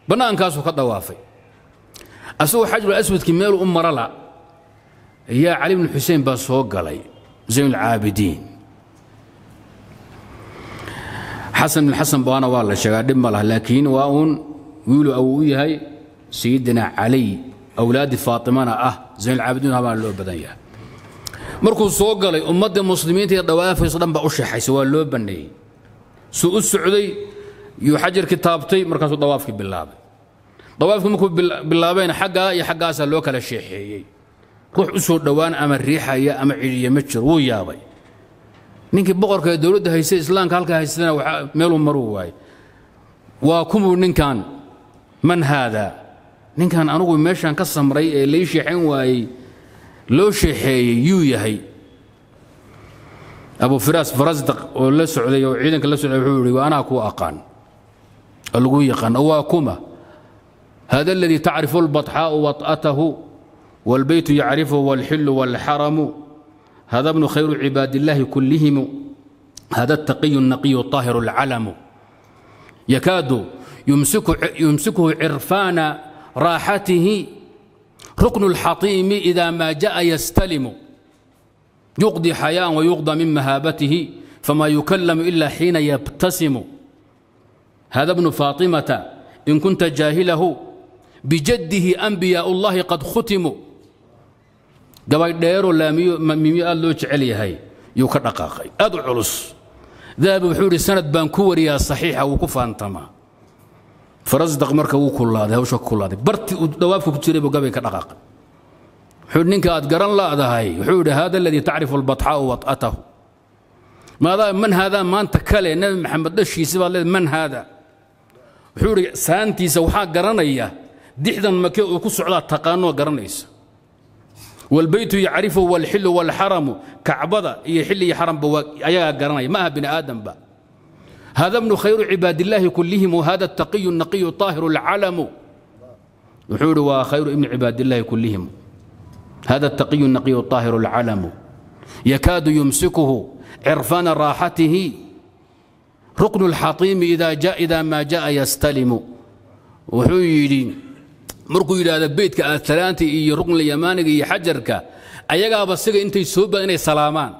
بنان كاسو كضوافي أسو حجر الأسود كميل أمر لا يا علي بن الحسين باسوق علي زين العابدين حسن بن حسن بانا والله شغال مالها لكن واون ويلو اوي هاي سيدنا علي اولاد فاطمه زين العابدين هبا لو بدنيا مركو سوق علي امه المسلمين تي دوافي صدن با وشحيس وا لو بني سو السعودي يو حجر كتابتي مركاس دوافكي باللابه دوافكي مكو باللابين حقا يا حقاسا لو كلا شيخيي روح اسود دوان اما الريحه يا اما عيليه ما جر وو ياباي نينكي بقركه دولده هيسه اسلامك هلكا هيسنا ميلو مرو واي واكم نينكان من هذا نينكان انو ميشان كسمري اي لي شيخين واي لو شيخي يو يحي ابو فراس فرزدق او لا سعودي او عيدنك لا سعودي وحو يري وانا كو اقان لوو يقان واكما هذا الذي تعرف البطحاء وطأته والبيت يعرفه والحل والحرم هذا ابن خير عباد الله كلهم هذا التقي النقي الطاهر العلم يكاد يمسكه عرفان راحته ركن الحطيم إذا ما جاء يستلم يقضي حياة ويقضى من مهابته فما يكلم إلا حين يبتسم هذا ابن فاطمة إن كنت جاهله بجده أنبياء الله قد ختموا قبل دير ولا ميمي قال له علي هي يوكا دقاقي ادو علوس ذهب بحوري سند بانكور يا صحيحه وكفى انتما فرزدق مركه وكلاده وش كلاده برتي دوافك بجري قبل كدقاق حور نينك اد قران لا هي حور هذا الذي تعرف البطحاء وطأته ماذا من هذا ما انت كلي نبي محمد دشيس من هذا حور سانتي سوحا قرانيه دحدا مكه وكسودا تقانو قرانيس والبيت يعرفه والحل والحرم كعبده يحل يحرم ايا قرناي ما بني ادم با هذا ابن خير عباد الله كلهم هذا التقي النقي الطاهر العلم وحور وخير ابن عباد الله كلهم هذا التقي النقي الطاهر العلم يكاد يمسكه عرفان راحته ركن الحطيم اذا ما جاء يستلم وحيرين مركو يلا بيتك الثلاثي يرقن اليمانك يحجرك ايغا بسغ انتي سوبا اني سلامان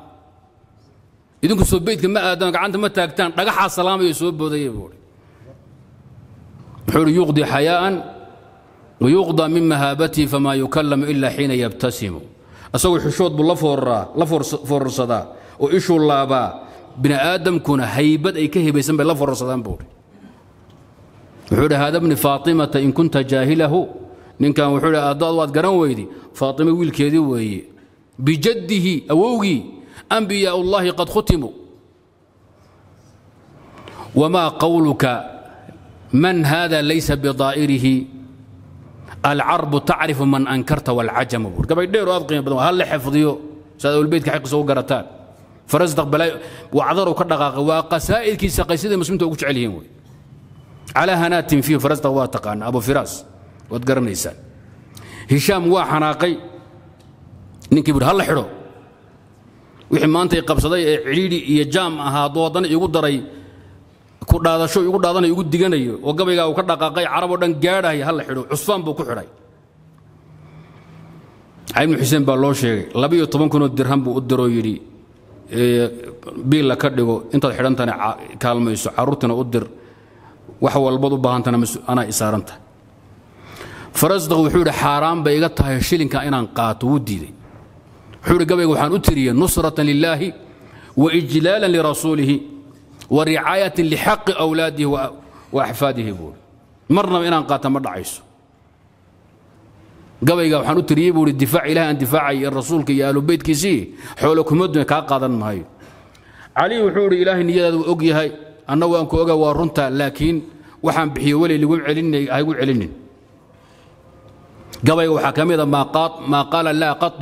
يدنك سو بيتك ما ادان غعنت ما تاغتان دغخا سلام يي سو بوداي بوري حر يقضي حياء ويقضى من مهابته فما يكلم الا حين يبتسم اسوي حشود باللفورا لفور فرصدا واشو لابا بني ادم كون هيبد اي كهيبيسن باللفورصدان بوري وحول هذا ابن فاطمة إن كنت جاهله إن كان وحول أضاضوات قران ويدي فاطمة ويلكيدي وي بجده أووي أنبياء الله قد ختموا وما قولك من هذا ليس بضائره العرب تعرف من أنكرت والعجم قبل ديروا أضقين هل حفظيو سادوا البيت كحق سوق قرتان فرزدق بلا وعذروا كردقاق وقسائل كيسا قيسيدي مسلمين توقفش عليهم وي على هنات فيه فرزدق واتقان ابو فراس وتقرن نيسان هشام وا حناقي نينكي بر هل خيرو وخي مانتي قبسداي عيليدي يا جام اها دودن يغو دراي كو دادشو يغو دادن يغو ديغنايو او غبيغا او كدقاقاي عربو دن غااداي هل خيرو عثمان بو كخيراي عيم حسين با لو شيغي 12,000 درهم بو ادرو يري بيل لا كدغو انت خيرنتنا كالميسو عرورتنا ادر وحو البضو باهانتنا انا اسارنتها فرزدق وحوري حرام بايغا تاهي شيلينكا انان قاطو وديدي حوري قبايغا وحان نصرة لله وإجلالا لرسوله ورعاية لحق أولاده وأحفاده. يقول مرنا إنا نقاتل مرة عيسو قبل وحنو تريبوا للدفاع إلى أن دفاعي الرسول كي أهل بيت كيسيه حولكم مدن كاقاضا مهي علي وحوري إلهي نيادة وأقي هاي أنه أنكو أقا وارنتا لكن وحن بحي ولي اللي ومعلني هاي ومعلني قبل وحكمي ما قال لا قط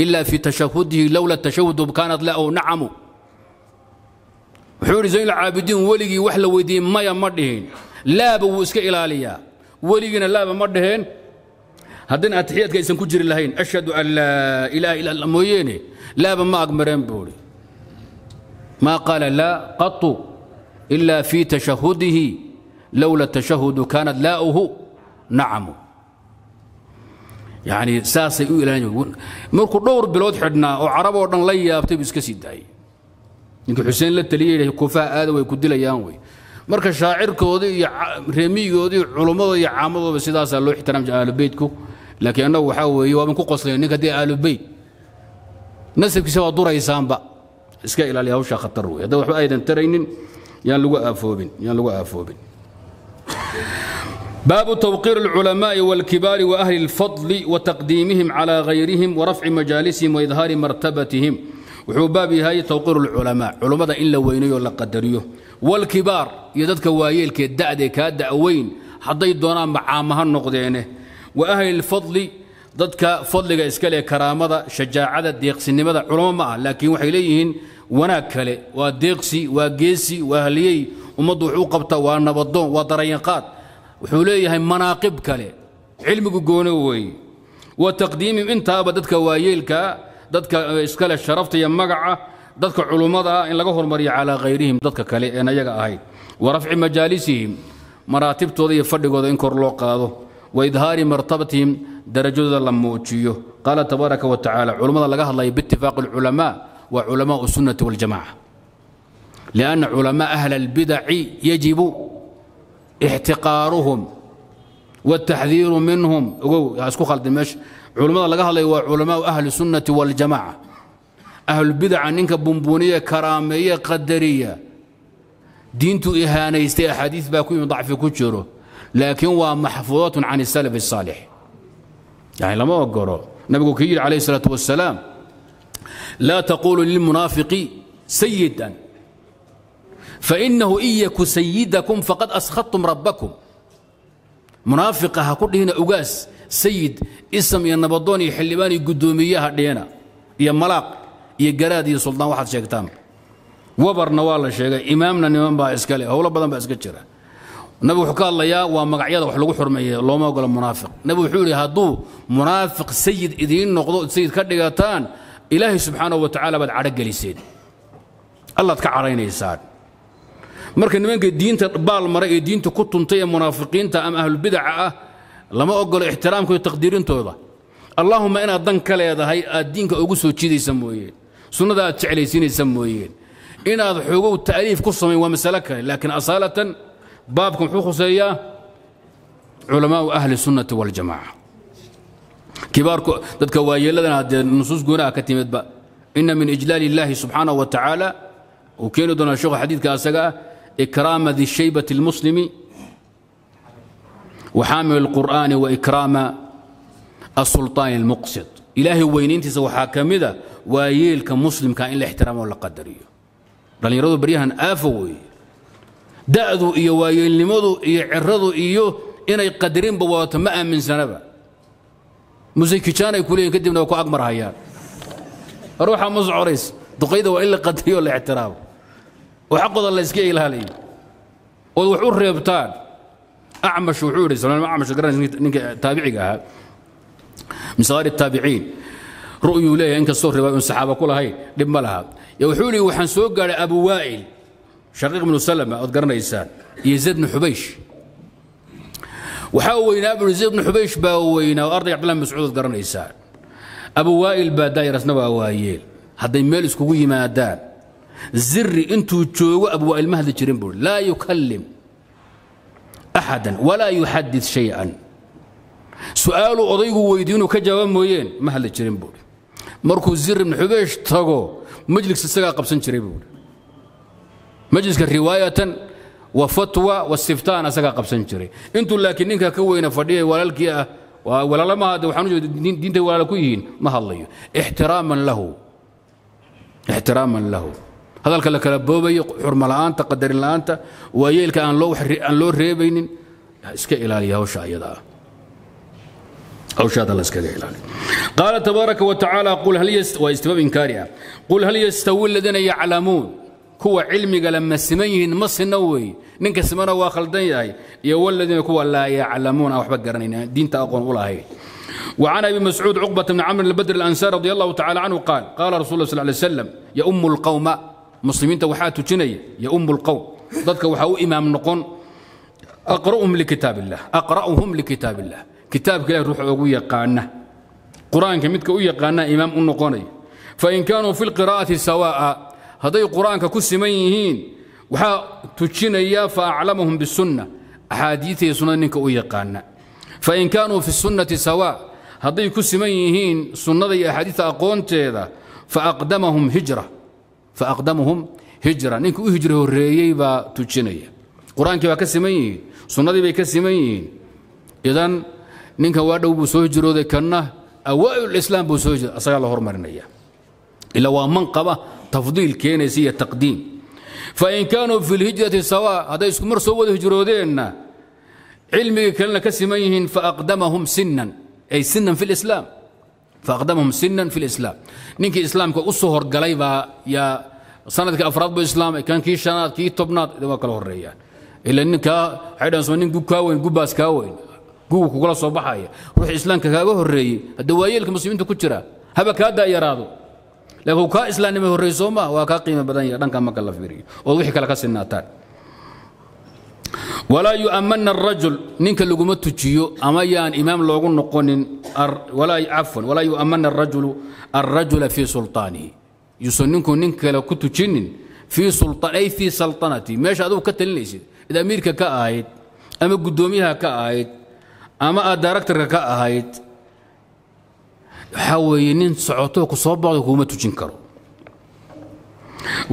إلا في تشهده لولا التشهد كانت لا أو نعم وحوري زين العابدين ولي وحلا ويدين ما يمردهن لا بوسك إلاليا ولينا لا بمردهن هذين أتحيات كيسن كجر اللهين أشهد أن لا إله إلا الله مويني لا بما أقمرين بوري ما قال لا قط إلا في تشهده لولا التشهد كانت لاؤه نعم يعني ساسي إلى يقول مركو دور بلود حدنا وعرب ورن لي يابتي بسكسي داي يقول حسين للتليل كفاء هذا ويكد لي يانوي مركا شاعر كودي ريمي كودي علماء يعاملوا بسداسة لو احترم آل بيتكو لكن أنا وحاول يوم كوكوس لأنك دي آل بيت نسبك سوى دور إيسان بقى اسكا إلى اليهوشة خطروا هذا وحو أيضا ترين ينلقوا أفوبين باب توقير العلماء والكبار وأهل الفضل وتقديمهم على غيرهم ورفع مجالسهم وإظهار مرتبتهم وحو بابي هاي توقير العلماء علماء إلا وينيو ولا قدريوه والكبار يددك وايلك الدعدي كادعوين حضي دونان معامها النقدينه وأهل الفضل ضدك فضلك اسكاليه كرامه شجاعه ديقسنمه علماء لكن waxay leeyihiin wanaag kale waa deeqsi waa geesi waa haliyay umadu wuxuu qabta waa nabadoon waa dareenqaad wuxuu leeyahay manaaqib kale cilmigu goono way wa taqdiim inta dadka waayeelka dadka iskala sharafta iyo magaca dadka culumada in laga hormariyo ala gheyrihim dadka kale ee ayaga ahay wa raf'i majalisihim maraatibtooda iyo fadhigooda in kor loo qaado وإظهار مرتبتهم درجة لموتشيو قال تبارك وتعالى علماء الله باتفاق العلماء وعلماء السنة والجماعة لأن علماء أهل البدع يجب احتقارهم والتحذير منهم علماء الله وعلماء أهل السنة والجماعة أهل البدع إنك بونبونية كرامية قدرية دينتو إهانة يستي حديث باكو ضعف كتشره لكن هو محفوظات عن السلف الصالح يعني لما وقروا نبي كير عليه الصلاة والسلام لا تقولوا للمنافق سيدا فإنه إن يك سيدكم فقد أسخطتم ربكم منافق هكذا هنا أقاس سيد اسم ينبضوني حلباني قدومية هدينا يا ملاق يا جراد يا سلطان واحد شيخ تام وبرنا والله شيخ إمامنا نمام باسكالي أو لا بدن باسكتشرة نبي حكى الله يا ومقعيده وحلقو حرميه لو ما قال منافق نبي حوري هادو منافق سيد إذين نقضو سيد كدغاتان إلهي سبحانه وتعالى بد عرق لسيد الله تكعرين يسار مركا نمنك الدين تبال مرأي دين تكتنطي منافقين تام أهل البدع لما أقول احترامك وتقديرين توضا اللهم إنا ضنك لي هذا هي الدينك أقصو تشيدي يسمويين سنة تعليسين يسمويين إنا حقوق التأليف قصمي ومسلكه لكن أصالة بابكم حقوقية علماء أهل السنة والجماعة كباركم تتكوايل لنا النصوص قناة كتمت بقى إن من إجلال الله سبحانه وتعالى وكينو دون شغل حديث كاسقة إكرام ذي الشيبة المسلم وحامل القرآن وإكرام السلطان المقصد إلهي وينين تسوى حاكم ذا وايل كمسلم كائن لا احترام ولا قدرية لأن يرضوا بريهن آفوي دأذو إيو ويلمذو يعرضوا إيو إن يقدرين بوات ماء من سنبا موسيقى كان يقول يقدم لو أقمر هيا روح مزعريس دقيده وإلا قدري ولا اعتراف وحقد الله يسقي الهالي ووحور ريبتان أعمش وحوريس أنا ما أعمش قرن تابعي من صغار التابعين رؤيوا لي إنك الصور رواية الصحابة كلها هي لما لها يوحولي وحنسوق على أبو وائل شقيق بن سلمة أذكرنا إنسان يزيد بن حبيش وحاولنا أبو يزيد بن حبيش باوينا وأرض عبد الله بن مسعود أذكرنا إنسان أبو وائل بداير أسنبا وايل هذا يمالس كوي ما دام زري أنتو تشووا أبو وائل مهدي تشريمبول لا يكلم أحدا ولا يحدث شيئا سؤال أضيق ويدينه كجواب موين مهدي تشريمبول مركو زر من حبيش تاغو مجلس السقا قبسن شريبو مجلس رواية وفتوى واستفتاء سقا قبسن شري انتو لكن انك كوينا فديه ولا الكيا ولا لما هذا وحنوجو دينتي ولا كوين ما هالله احتراما له احتراما له هذا الكلام كلبوبي حرمه الان تقدر الان ويلك ان لو ان لو ريبين اسكا الى هوشا يدا أو شاد الله سكريلا. قال تبارك وتعالى قل هل واستباب إنكارها قل هل يستوي الذين يعلمون هو علمي لما سمين مص نوي ننك سمنا وخلدين يا والذين هو لا يعلمون أو حبك قرنينا دين تأقون ولا هي. وعن أبي مسعود عقبة بن عمرو البدر الأنصاري رضي الله تعالى عنه قال قال رسول الله صلى الله عليه وسلم يا أم القوم مسلمين توحات تجني يا أم القوم ضدك وحو إمام نقون أقرأهم لكتاب الله أقرأهم لكتاب الله كتاب كلا روح أقوية قانة قرآن كميت كأوية قانة إمام النقاني فإن كانوا في القراءة سواء هذا القرآن ككسمينهين وحا تشين إياه فأعلمهم بالسنة أحاديث سنن كأوية قانة فإن كانوا في السنة سواء هذا كسمينهين سنة أحاديث أقون تيذا فأقدمهم هجرة فأقدمهم هجرة نكو هجرة الريبة تشين إياه قرآن كسمينهين سنة بكسمينهين إذن نينكا وادو بو سو جيروده كنا اوائل الاسلام بو سو جير اسغا لا هورمرنيا الا وا منقبه تفضيل كينسيه تقديم فان كانوا في الهجره سواء هذا اسكو مر سو ودا هجرودينا علمي كلنا كسمينهن فاقدمهم سنا اي سنا في الاسلام فاقدمهم سنا في الاسلام نينكي اسلام كو اسهور غلاي با يا سندك افراد بالاسلام كان كي شنات كي توبنات دوا كلا هوريا الا نينكا حيدان سو نين غوكاوين غوباس كاوين كوكولا صباحايا روح اسلام كاغا هوري الدوايل المسلمين كجرا هبا كادا يرادو لكن كا اسلام هوري سوما وكا قيمه بدن يا دنكا ما كلا فيري او وخي كلا كسناتان ولا يؤمن الرجل نينك لوغما توجيو اما يان امام لوغو نقونين ولا عفوا ولا يؤمن الرجل في سلطانه يسننكم نينك لو كتوجينين في سلطان اي في سلطنتي ماش ادو كتلنيس اذا اميرك كاايد اما قدوميها كاايد أما الدايركتور كأهيت حاولين سعوتوك صبغوك وما تجنكروا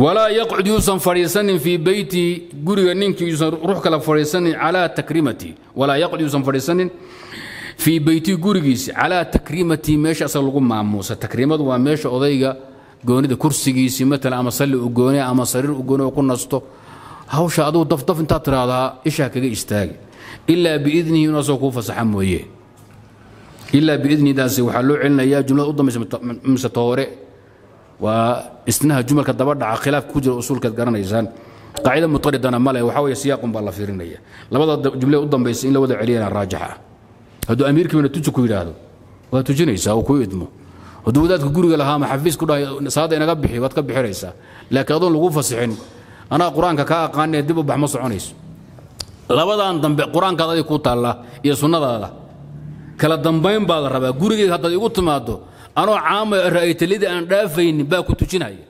ولا يقعد يوسف فريسان في بيتي قولوا إنك يوسف روحك لفريسان على تكريمتي ولا يقعد يوسف فريسان في بيتي قولوا على تكريمتي ماشي أصلكم مع موسى تكريمات وماشي أضيق قوني ده كرسي جيسي مثل أما صلي وقوني أما صرير وقوني وقلنا سطو هاوش هذا ضفضف أنت ترى هذا إيش هكذا استاجي إلا بإذنه ونسوكو فسحم ويه إلا بإذنه داسي وحلو عنا يا جملة أوضة مش طوري وإستنها جمل كتبرد على خلاف كوجر أصول كتقرن إنسان قاعدة مطردة أنا مالها وحاول سياق بالله في رنية لبعض جملة أوضة بيسين لو وضع علينا الراجحة هدو أميرك من التوجكو إلى هذا وتجني ساوكو يدمو هدو ذات كوجر لها محفز كلها صادق أنا قبحي وتقبح رئيسة لكن أظن لقوا فسحين أنا قرآن كاكا قاني دب بحمص عنيس labadaan dambe quraankaadii ku taala iyo sunnadaada kala dambayn baad rabaa guriga hadda igu timaado anoo caam raaytilida aan dhaafayn baa ku tujinaya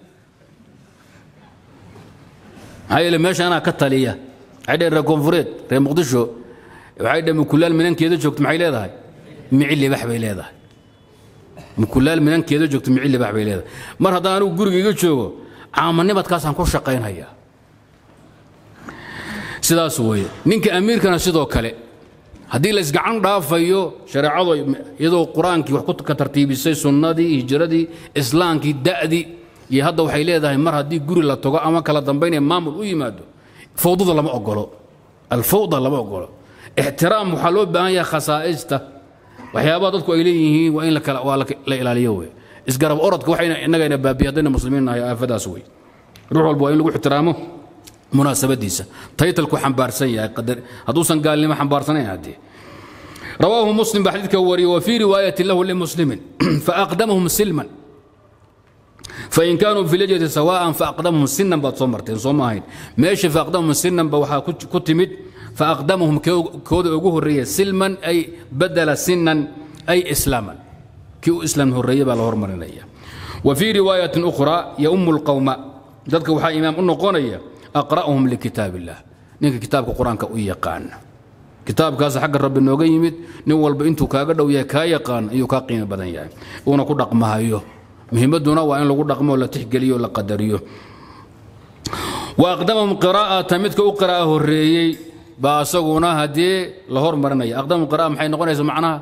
hayl meesha ana ka taliya hadii ra konfureed reer muqdisho waxay dham kullaal minankeeda joogto maxay leedahay micili wax bay leedahay kullaal minankeeda joogto micili wax bay leedahay mar hadda aanu guriga joogo caamanimad kaas aan ku shaqeynaya sidaas weeye ninka ameerikana sidoo kale hadii la isgacan dhaafayo shariicada iyadoo quraanki wax ku tartiibisay sunnadii hijradii islaamki daadi iyo hadda waxay leedahay mar hadii guri la tago ama kala dambeynay maamul u yimaado fawdada lama ogolo alfawda lama ogolo ixtiraam waxa loo baahan yahay khasaaista waxyaabaha dadku ay leeyihiin waa in la kala la ilaaliyo weeye isgarab orodka waxayna inagayna baabiyadana muslimiinna ay aafadaas weeye ruux walba waa in lagu ixtiraamo مناسبتيسا تايتل كو حنبارسن يا قدر هدوسن قالني ما حنبارسن هادي رواه مسلم بحديث كوري وفي روايه له لمسلم فاقدمهم سلما فان كانوا في لجة سواء فاقدمهم سنا بصمرتين صوماين ماشي فاقدمهم سنا بوحا كتمت فاقدمهم كود اوغو هريه سلما اي بدل سنا اي اسلاما كيو اسلام هريه بالهرمرنيه وفي روايه اخرى يا ام القوم ذلك وحا امام النقونيه أقرأهم لكتاب الله نينك كتابك قرآن كأويقان كتابك هذا حق الرب إنه قيمت نول بإنتو كاقد ويا كايقان أيو كاقيمة بدن يعني ونقول رقمها أيوه مهمتنا وأن لقول رقمه ولا تحجليه ولا قدريه وأقدمهم قراءة متك أقرأه الرئي باسقونا هدي لهور مرني أقدمهم قراءة محين نقول إذا معناها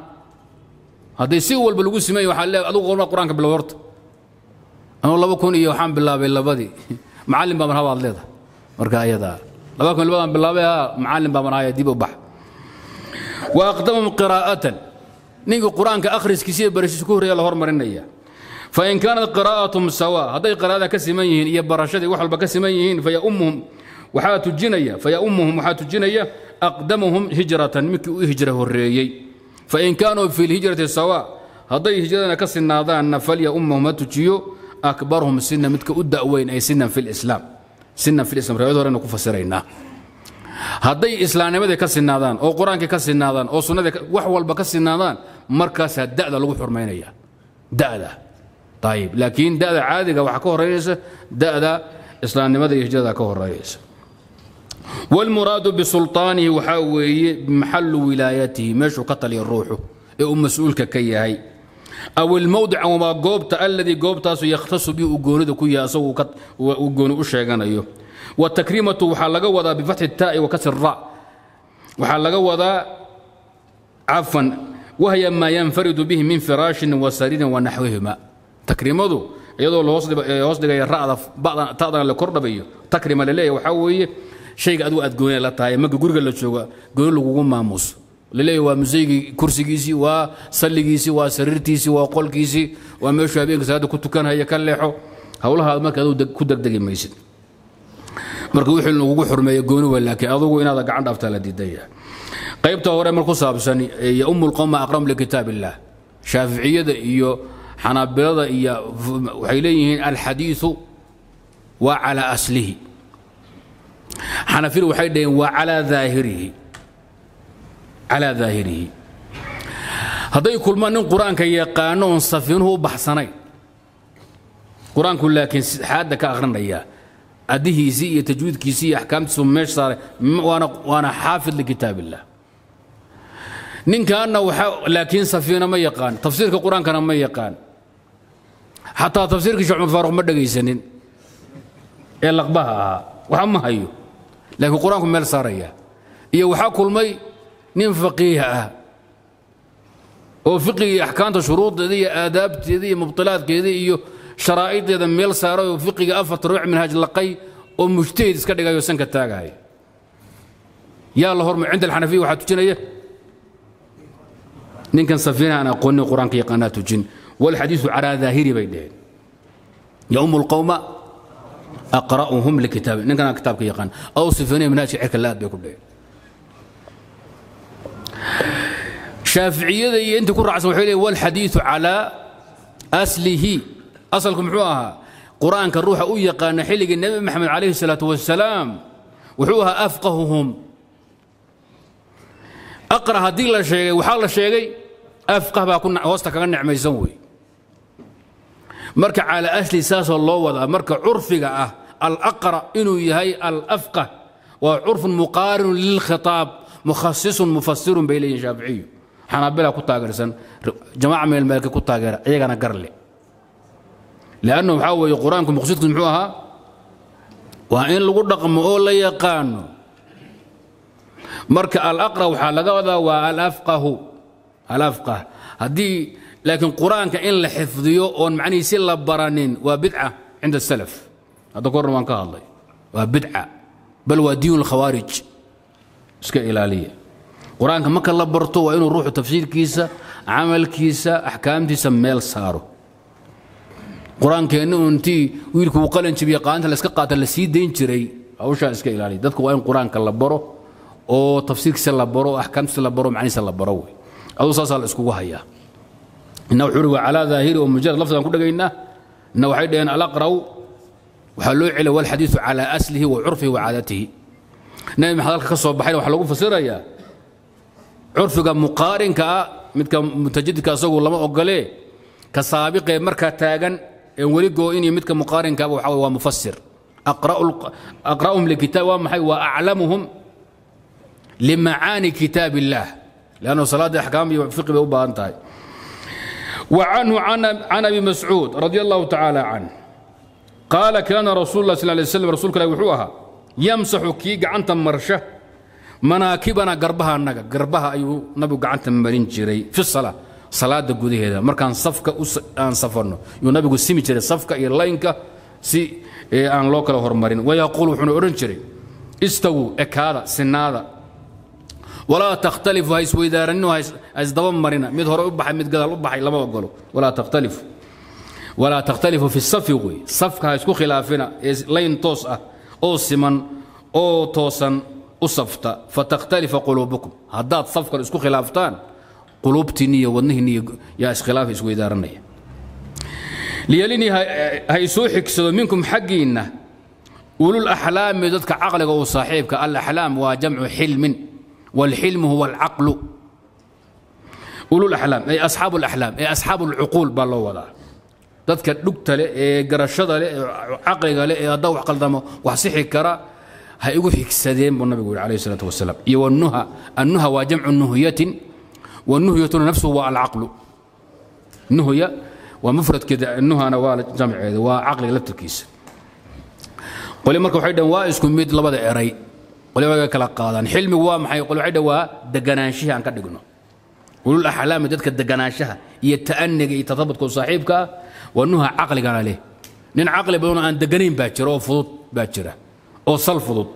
هدي سوى البلوغ سمي وحلا أدو قرنا القرآن قبل ورط أنا والله بكون يوحان بالله بالله بدي معلم بمن هذا اللي ذا مرقاية ذا لا بكون الباب بالله بها معلم بمن هاي دي ببح وأقدمهم قراءة نيجو القرآن كأخرس كثير برشيس كوريا لهور مرني فإن كانت قراءتهم سواء هذه قراءة كسميهن إيا برشدي وحل بكسميهن فيأمهم وحاة الجنية أقدمهم هجرة مكو هجره الريي فإن كانوا في الهجرة سواء هذه هجرة كس الناظان فليأمهم تجيو أكبرهم سنا متك أدأوين أي سنا في الإسلام رياضة أنكم فسريناه هذه إسلام ماذا كس الناظان أو قرآن كس الناظان أو سنة وحول بكس الناظان مركز الدأ لو حرمينية دأ طيب لكن دا عادي وحا كهريس دا اسلام ماذا يجدا كهريس والمراد بسلطانه وحاوي محل ولايته مش قتل الروح مسؤولك كيهي او الموضع وما قوبت الذي قوبتاس يختص به وجوند كيا سو وجون وشيغانيو والتكريمه وحا لغا ودا بفتح التاء وكسر الراء وحا لغا ودا عفوا وهي ما ينفرد به من فراش وسرير ونحوهما تكريمه يدو لوصدق الرعد بعض تقدر لكرد بيه تكريم لليه وحوي شيء قد وقت جوني لا تاي ما جورج اللي تشوفه جورج لو ماموس لليه ومزيج كرسي جيسي وسلي جيسي وسرير تيسي وقول جيسي ومشي بيك زاد كنت كان هي كان لحو هقولها ما كده كدك دقي ما يصير مركوح الوجوه حرمة يجون ولا كأذو وين هذا قاعد أفتلا ديديه قيبته ورا مركوس أبسني يا أم القوم أقرم لكتاب الله شافعية إيو حنابلة إيا وحي ليهن الحديث وعلى أصله حنفير وحي ليهن وعلى ظاهره هذا كل ما نن قرآن كي قانون صفين هو بحثني قرآن كل لكن حد كأغرنا إياه أديه زي تجويد كيسي أحكام تسميش صار وأنا حافظ لكتاب الله نين كان لكن صفين ما يقان تفسير القرآن كان ما يقان حتى تفسير شعب فاروق ما دقي سنين يلق بها وحما هيو لكن القرآن مال صاريا يا وحاكل المي نين فقيها وفقي احكام شروط ذي آداب ذي مبطلات ذي شرائط ذي مال صاريا وفقي افت ربع منهاج لقي ومجتهد اسكدغا يوسن كتاغاي يا الله عند الحنفيه وحاتجنيه نكن صفينا أنا قلنا القرآن كي قناة الجن والحديث على ظاهر بيدين يوم القوم أقرأهم لكتاب نكن كتاب كي قن أو صفينا من أشياء كلاد بيقول لي شافعية ذي أنت كل رأسه حلي والحديث على أصله أصلكم حواها قرآن كالروح أوي قان حلق النبي محمد عليه الصلاة والسلام وحوها أفقههم أقرأ هدي لا شيء وحال لا شيء أفقه بكون وسطك النعمة يسوي مركع على أصل ساس الله وضع مركع عرفك الأقرأ إنه يهي الأفقه وعرف مقارن للخطاب مخصص مفسر بين شافعي حنابلة كنت أقرأ جماعة من الملك كنت أقرأ إيه أنا أقرأ لي لأنه حاول قرآنكم مقصودكم محوها وإن القرآن رقم أول يقانو مركا الأقرأ وحالقوذا والأفقه هدي لكن قرآن كإن لحفظيو ومعني سلة برانين وبدعة عند السلف هذا قرر من قال الله وبدعة بل ودين الخوارج اسك إلالية قرآن كمك لبرتو وإنه روح تفسير كيسة عمل كيسة أحكام تسميل صارو قرآن كأنه أنتي ويلكو وقال أنت بيقان تلسك قاتل لسيدين تري أو شيء اسك إلالية دتك وإن قرآن كلبرو أو تفسير سلبرو أحكام سلبرو معني سلبرو أو صاصا الأسكو هيا إنه حلو على ظاهره ومجرد لفظا كنا قلنا إنه حيد أن الأقرأ وحلو على والحديث على أصله وعرفه وعادته نعم حضرتك خصوا بحيل وحلو فصيرا يا عرفك مقارن كا متجدد كاسوق والله ما أقليه كسابق مركا تاجن ولي جو إني متك مقارن كا ومفسر أقرأهم لكتابهم وأعلمهم لمعاني كتاب الله لأنه صلاة أحكام فقه بأنتهي وعنه عن ابي مسعود رضي الله تعالى عنه قال كان رسول الله صلى الله عليه وسلم رسول الله وحوها يمسح كي قعنت مرشه مناكبنا قربها النجا قربها ايو نبي قعنت مرين جري في الصلاه صلاه قديهدا مركان صفكه ان سفرنا يو نبي قسمي جري صفكه اي لاينكا سي ان لوكل هرمرين ويقول وحن اورن جري استووا اكادا سنادا ولا تختلف هاي سوي دارنو هاي دوام مرينا ميد هور وبخاي ميد غدال وبخاي لما وغلو ولا تختلف في الصف وي صفك هاي اسكو خلافنا لين توس او سمن او توسن وصفتا فتختلف قلوبكم هذا صفك اسكو خلافتان قلوبتني ونهني يا خلاف اسوي دارني ليلني هاي سوحك سو منكم حقينا اولو الاحلام يدك عقلك وصاحبك الاحلام وجمع حلم والحلم هو العقل أولو الأحلام أي أصحاب الأحلام أي أصحاب العقول بالله وضع تذكر دكتة قرشة عقل أضوح قلدمه وحصيح كرا هيقول في كسادين بالنبي يقول عليه الصلاة والسلام يونها النهى وجمع النهية والنهية نفسه هو العقل نهية ومفرد كده النهى أنا والجمع وعقل لا تركيز قولي مركب حيدا وائسكم ميد لبدا إري حلمي ومحي يقولوا عدا ودقناشها عن كدقنو قولوا الاحلام تذكر دقناشها يتأنق يتضبط كل صاحبك وانها عقلك عليه لان عقلي بدون ان دقنين باكر او فضوط باكره او صل فضوط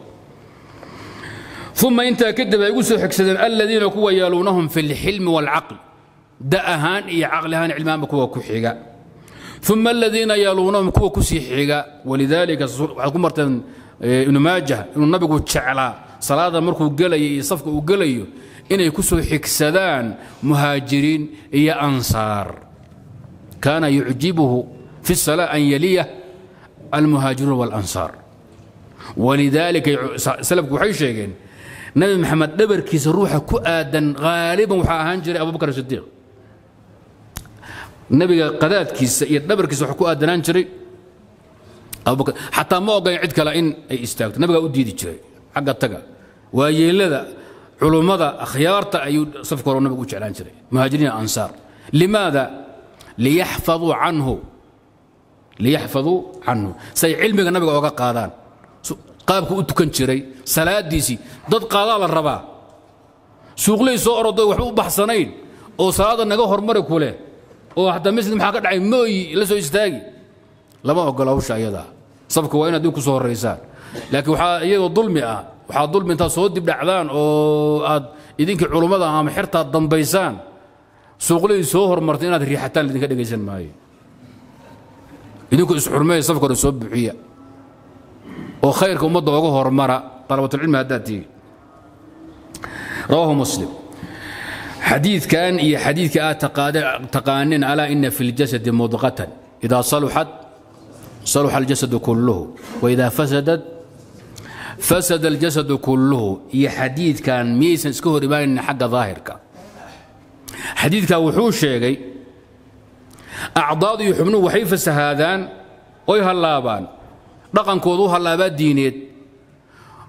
ثم انت كذب يقول سوحك الذين كوا يالونهم في الحلم والعقل دأهان اي عقلهان علمام كوا كحيقا ثم الذين يالونهم كوا كسيحيقا ولذلك حكم مرتين إنه ماجه إنه النبي قول تشعلا صلاة مركو قلي صفق وقلي إنه يكسو حكسدان مهاجرين يا أنصار كان يعجبه في الصلاة أن يليه المهاجرون والأنصار ولذلك سلفك وحي شيئين نبي محمد نبر كيس روحه كؤادا غالبا وحاهنجري أبو بكر الصديق نبي قذات كيس نبر كيس روحه كؤادا هنجري أبو بكر حتى ما وقع عدك لأن أي استاكت نبقى أودي دي شيء حق التقى ويلذا علوم هذا خيارته أي صف كورونا بقول شعلان شري مهاجرين أنصار لماذا؟ ليحفظوا عنه سيعلمك النبي وقع قادان قابك أنت كنت شري صلاة ديسي ضد قادان الربا سوق لي سوق رضي وحبوب بحصنين أو صلاة النجاة هرمرك كله أو حتى مثل ما حكت عين موي لسه يستاقي لما أقولوش أيضا صفك وين أدوك صور ريسان لكن وحا يدو ظلمي وحا ظلمي أنت صوت دبل أعلان أو إذنك العلوم هذا هم حرتها الضنبيسان سوقلي سوهر مرتين هذه ريحتان اللي كانت جايزين معي إذنك إسحرمي صفك ورسوب بحية وخيرك ومضى وجهه مرة طلبة العلم هداتي رواه مسلم حديث كان إيه حديث تقانن على إن في الجسد مضغة إذا صلحت صلح الجسد كله واذا فسد الجسد كله يا حديث كان ميسن اسكو ربان حق ظاهرك حديث كان وحو شيغي اعضاء يحمنوا وحي فسهادان وي هلابان دقن كودو هلابا دينيد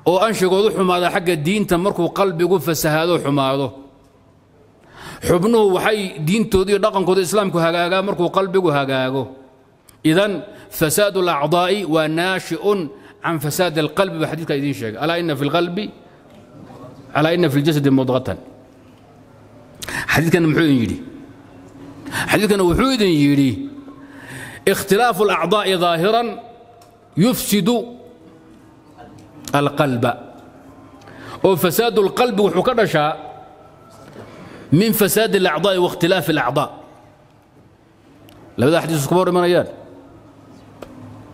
او انشغودو حماده حق الدين تمركو قلبيغو فسهادو حماده حبنو وحي دينتودي دقن كودو اسلامكو هاغاغا مركو قلبيغو هاغاغو إذن فساد الأعضاء وناشئ عن فساد القلب بحديث كايدين شيخ ألا إن في القلب ألا إن في الجسد مضغة حديث كان محويد يجري حديث كان وحويد يجري اختلاف الأعضاء ظاهرا يفسد القلب وفساد القلب وحكرشا من فساد الأعضاء واختلاف الأعضاء لابد حديث كبار من أيال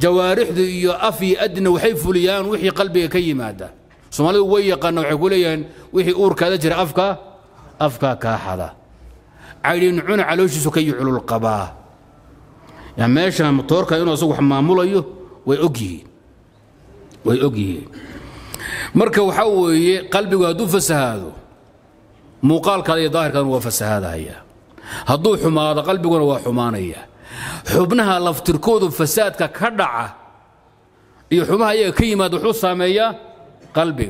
جوارح إيو أفي أدنى وحي فليان وحي قلبي كيما دا سومالي ويقا نوعي قوليان وحي أور كذا جرى أفكا كاحدا عين عنا علوش سكيو علو القباه يعني ماشى مطور كانوا صوح ماموليه ويأجيه مركو حوي قلبي وادو فسهاده مقال كذي ظاهر كانوا فسهاده هي هدو حما هذا قلبي ولا حمانية حبنها لفتركود فساد كخدعة يحمها هي كيما دحوصها مية قلبي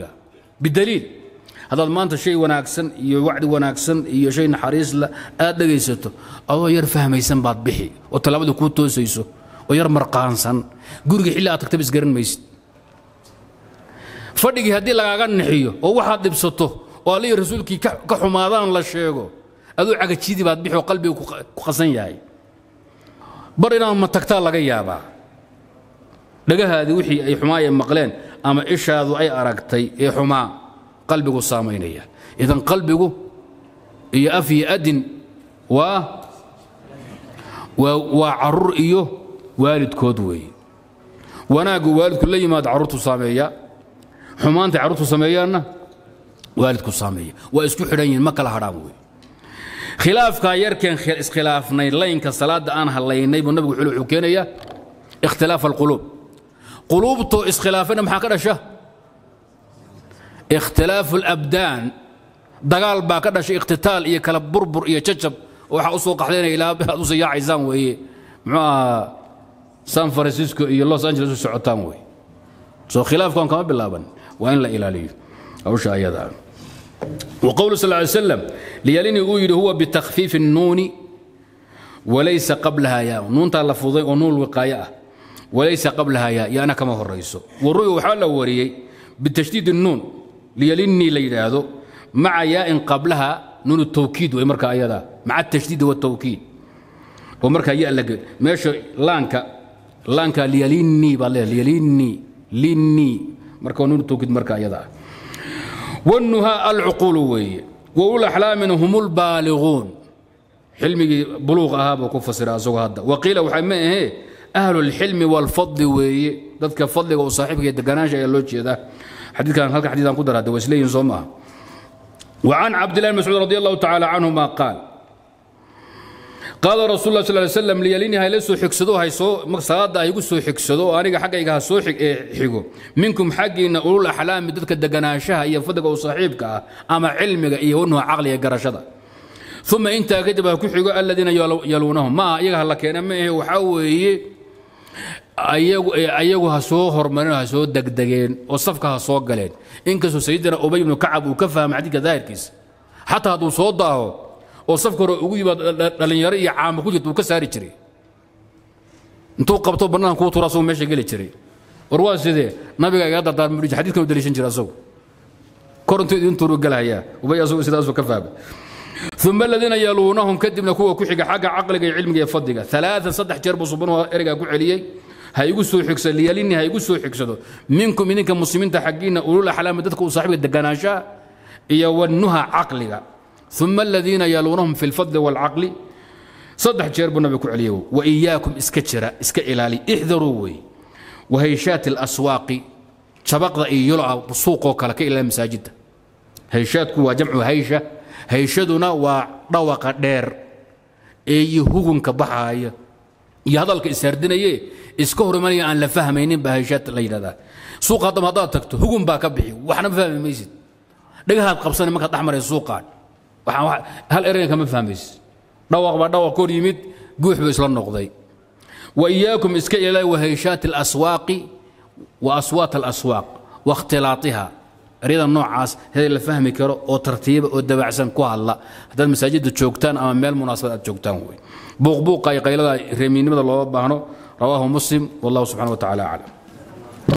بالدليل هذا المانت شيء وناكسن يوعد وناكسن يشيء نحريص لا أدريسته أو يرفهم يسن بعض بحي وطلبته كوتو سيسو ويرمر قانسن جورج إلا تكتبس قرن ميست فدقي هدي لقاعن نحيه وواحد بسطه وعليه رسول كي كحمادان الله شيعه أذو عقد شيء بعض بحي وقلبي وخصن جاي برينا ما تكتال لقيا با لقى هذه وحي حماية مقلين أما إيش هذا أي أرقتي حما قلبه صامينية إذا قلبه يأفي أدن وعرؤيه والد كودوي وأنا أقول والد كل ما عرته صامية حمانت عرته صامية والدك صامية وإسكحرين ما كلا حراموي خلاف كاير كان خلاف نيلين كصلاة أنا هاللين نيب النبي حلو حكينية اختلاف القلوب قلوبته إسخلافنا محاكرة شه اختلاف الابدان دغال با كدش اقتتال اي كلا بربر اي ججب waxa u soo qaxdeenay ilaa baad u soo yaacaysan weeye maxaa San Francisco iyo Los Angeles u socotaan weey soo khilaafkan kama bilaaban waa in la ilaaliyo awsha ayada wa qawlu sallallahu alayhi wasallam liyalini uyid huwa bi takhfif an-nun wa laysa qablaha ya nunta la fuday oo nul wiqaya wa laysa qablaha ya ana kama horayso waruyu waxa la wariyay بالتشديد النون ليلني ليلادو مع ياء قبلها نون التوكيد ومركا ايادا مع التشديد والتوكيد ومركا ياء لك ماشي لانكا ليلني بالله ليلني لني مركا نون التوكيد مركا ايادا والنهاء العقول وأولى أحلام هم البالغون حلمي بلوغ اهاب وكفسر اسوق هذا وقيل وحماه أهل الحلم والفضل وي ذاتك فضل وصاحبك يدقناش يا لوجي ذا حديث كان هلك حديث عن قدر هذا وسليم صومها وعن عبد الله بن مسعود رضي الله تعالى عنهما قال قال رسول الله صلى الله عليه وسلم ليليني هاي لسو حكسدو هاي سو مقصاد هاي سو حكسدو أنا حق إيجا سو حقو منكم حق إن أولو الأحلام ذاتك دقناشها هي فضلك وصاحبك أما علمك إيهونه عقلي يقرشها ثم أنت كتبها كحقو الذين يلونهم ما إيجا هلك أنا ما هي وحوي ayagu ha soo hormarina ha soo degdegeen oo safka ha soo galeen inkasoo sayyidina Ubay ibn Ka'ab uu ka fahmay xadiga daahirkiisa hatta haduu soo daaho oo safka hore ugu yimid dhalinyaro iyo caam ku jid uu ka saari jiray intuu qabto bannaanka uu turaasoo meesha gali jiray warwaa sidee nabiga aga dardaarmay xadiidkan u dalishan jiray asoo koronto intuu uu galaya Ubay asoo sidaas uu ka fahmay ثم الذين يلونهم كدبنا كوا كحق حاجة عقلك علمك يفضلك ثلاثة صدح جرب صبنها ارجع كوع عليك هيجوا سوي حكسة لياليني هيجوا سوي حكسة منكم منك مسلمين تحقين أولو الأحلام دتك وصاحب الدجانشة يونها عقلك ثم الذين يلونهم في الفضل والعقل صدح جربنا بكوع عليه وإياكم اسكتشرا اسكالالي احذروا وهيشات الأسواق شبق ذي يلعب سوقك لك إلى المساجد هيشاتك وجمع هيشة هيشدنا ودوق دير اي هوغن كبحايا يهضلك سردنيه اسكهر ماني ان لا فهمين بهيشات ليدا سوق هضم هضا تكتو هوغن با كبخي وحنا ما فهميسد دغها قبسن ما كدحمر سوقان هل ارين كما فهميس دوق با دوق كور يمد غوخ بو اسلا نوقداي واياكم اسكا الى وهيشات الاسواق واصوات الاسواق واختلاطها ريد النوعاس هذا اللي فهمي كرو او ترتيب او دبعسن كو هلا هذا المساجد جوجتان اما ميل مناسبات جوجتان وي بوق بوق قيلدا ريمينمدا لو باهنو رواه مسلم والله سبحانه وتعالى اعلم.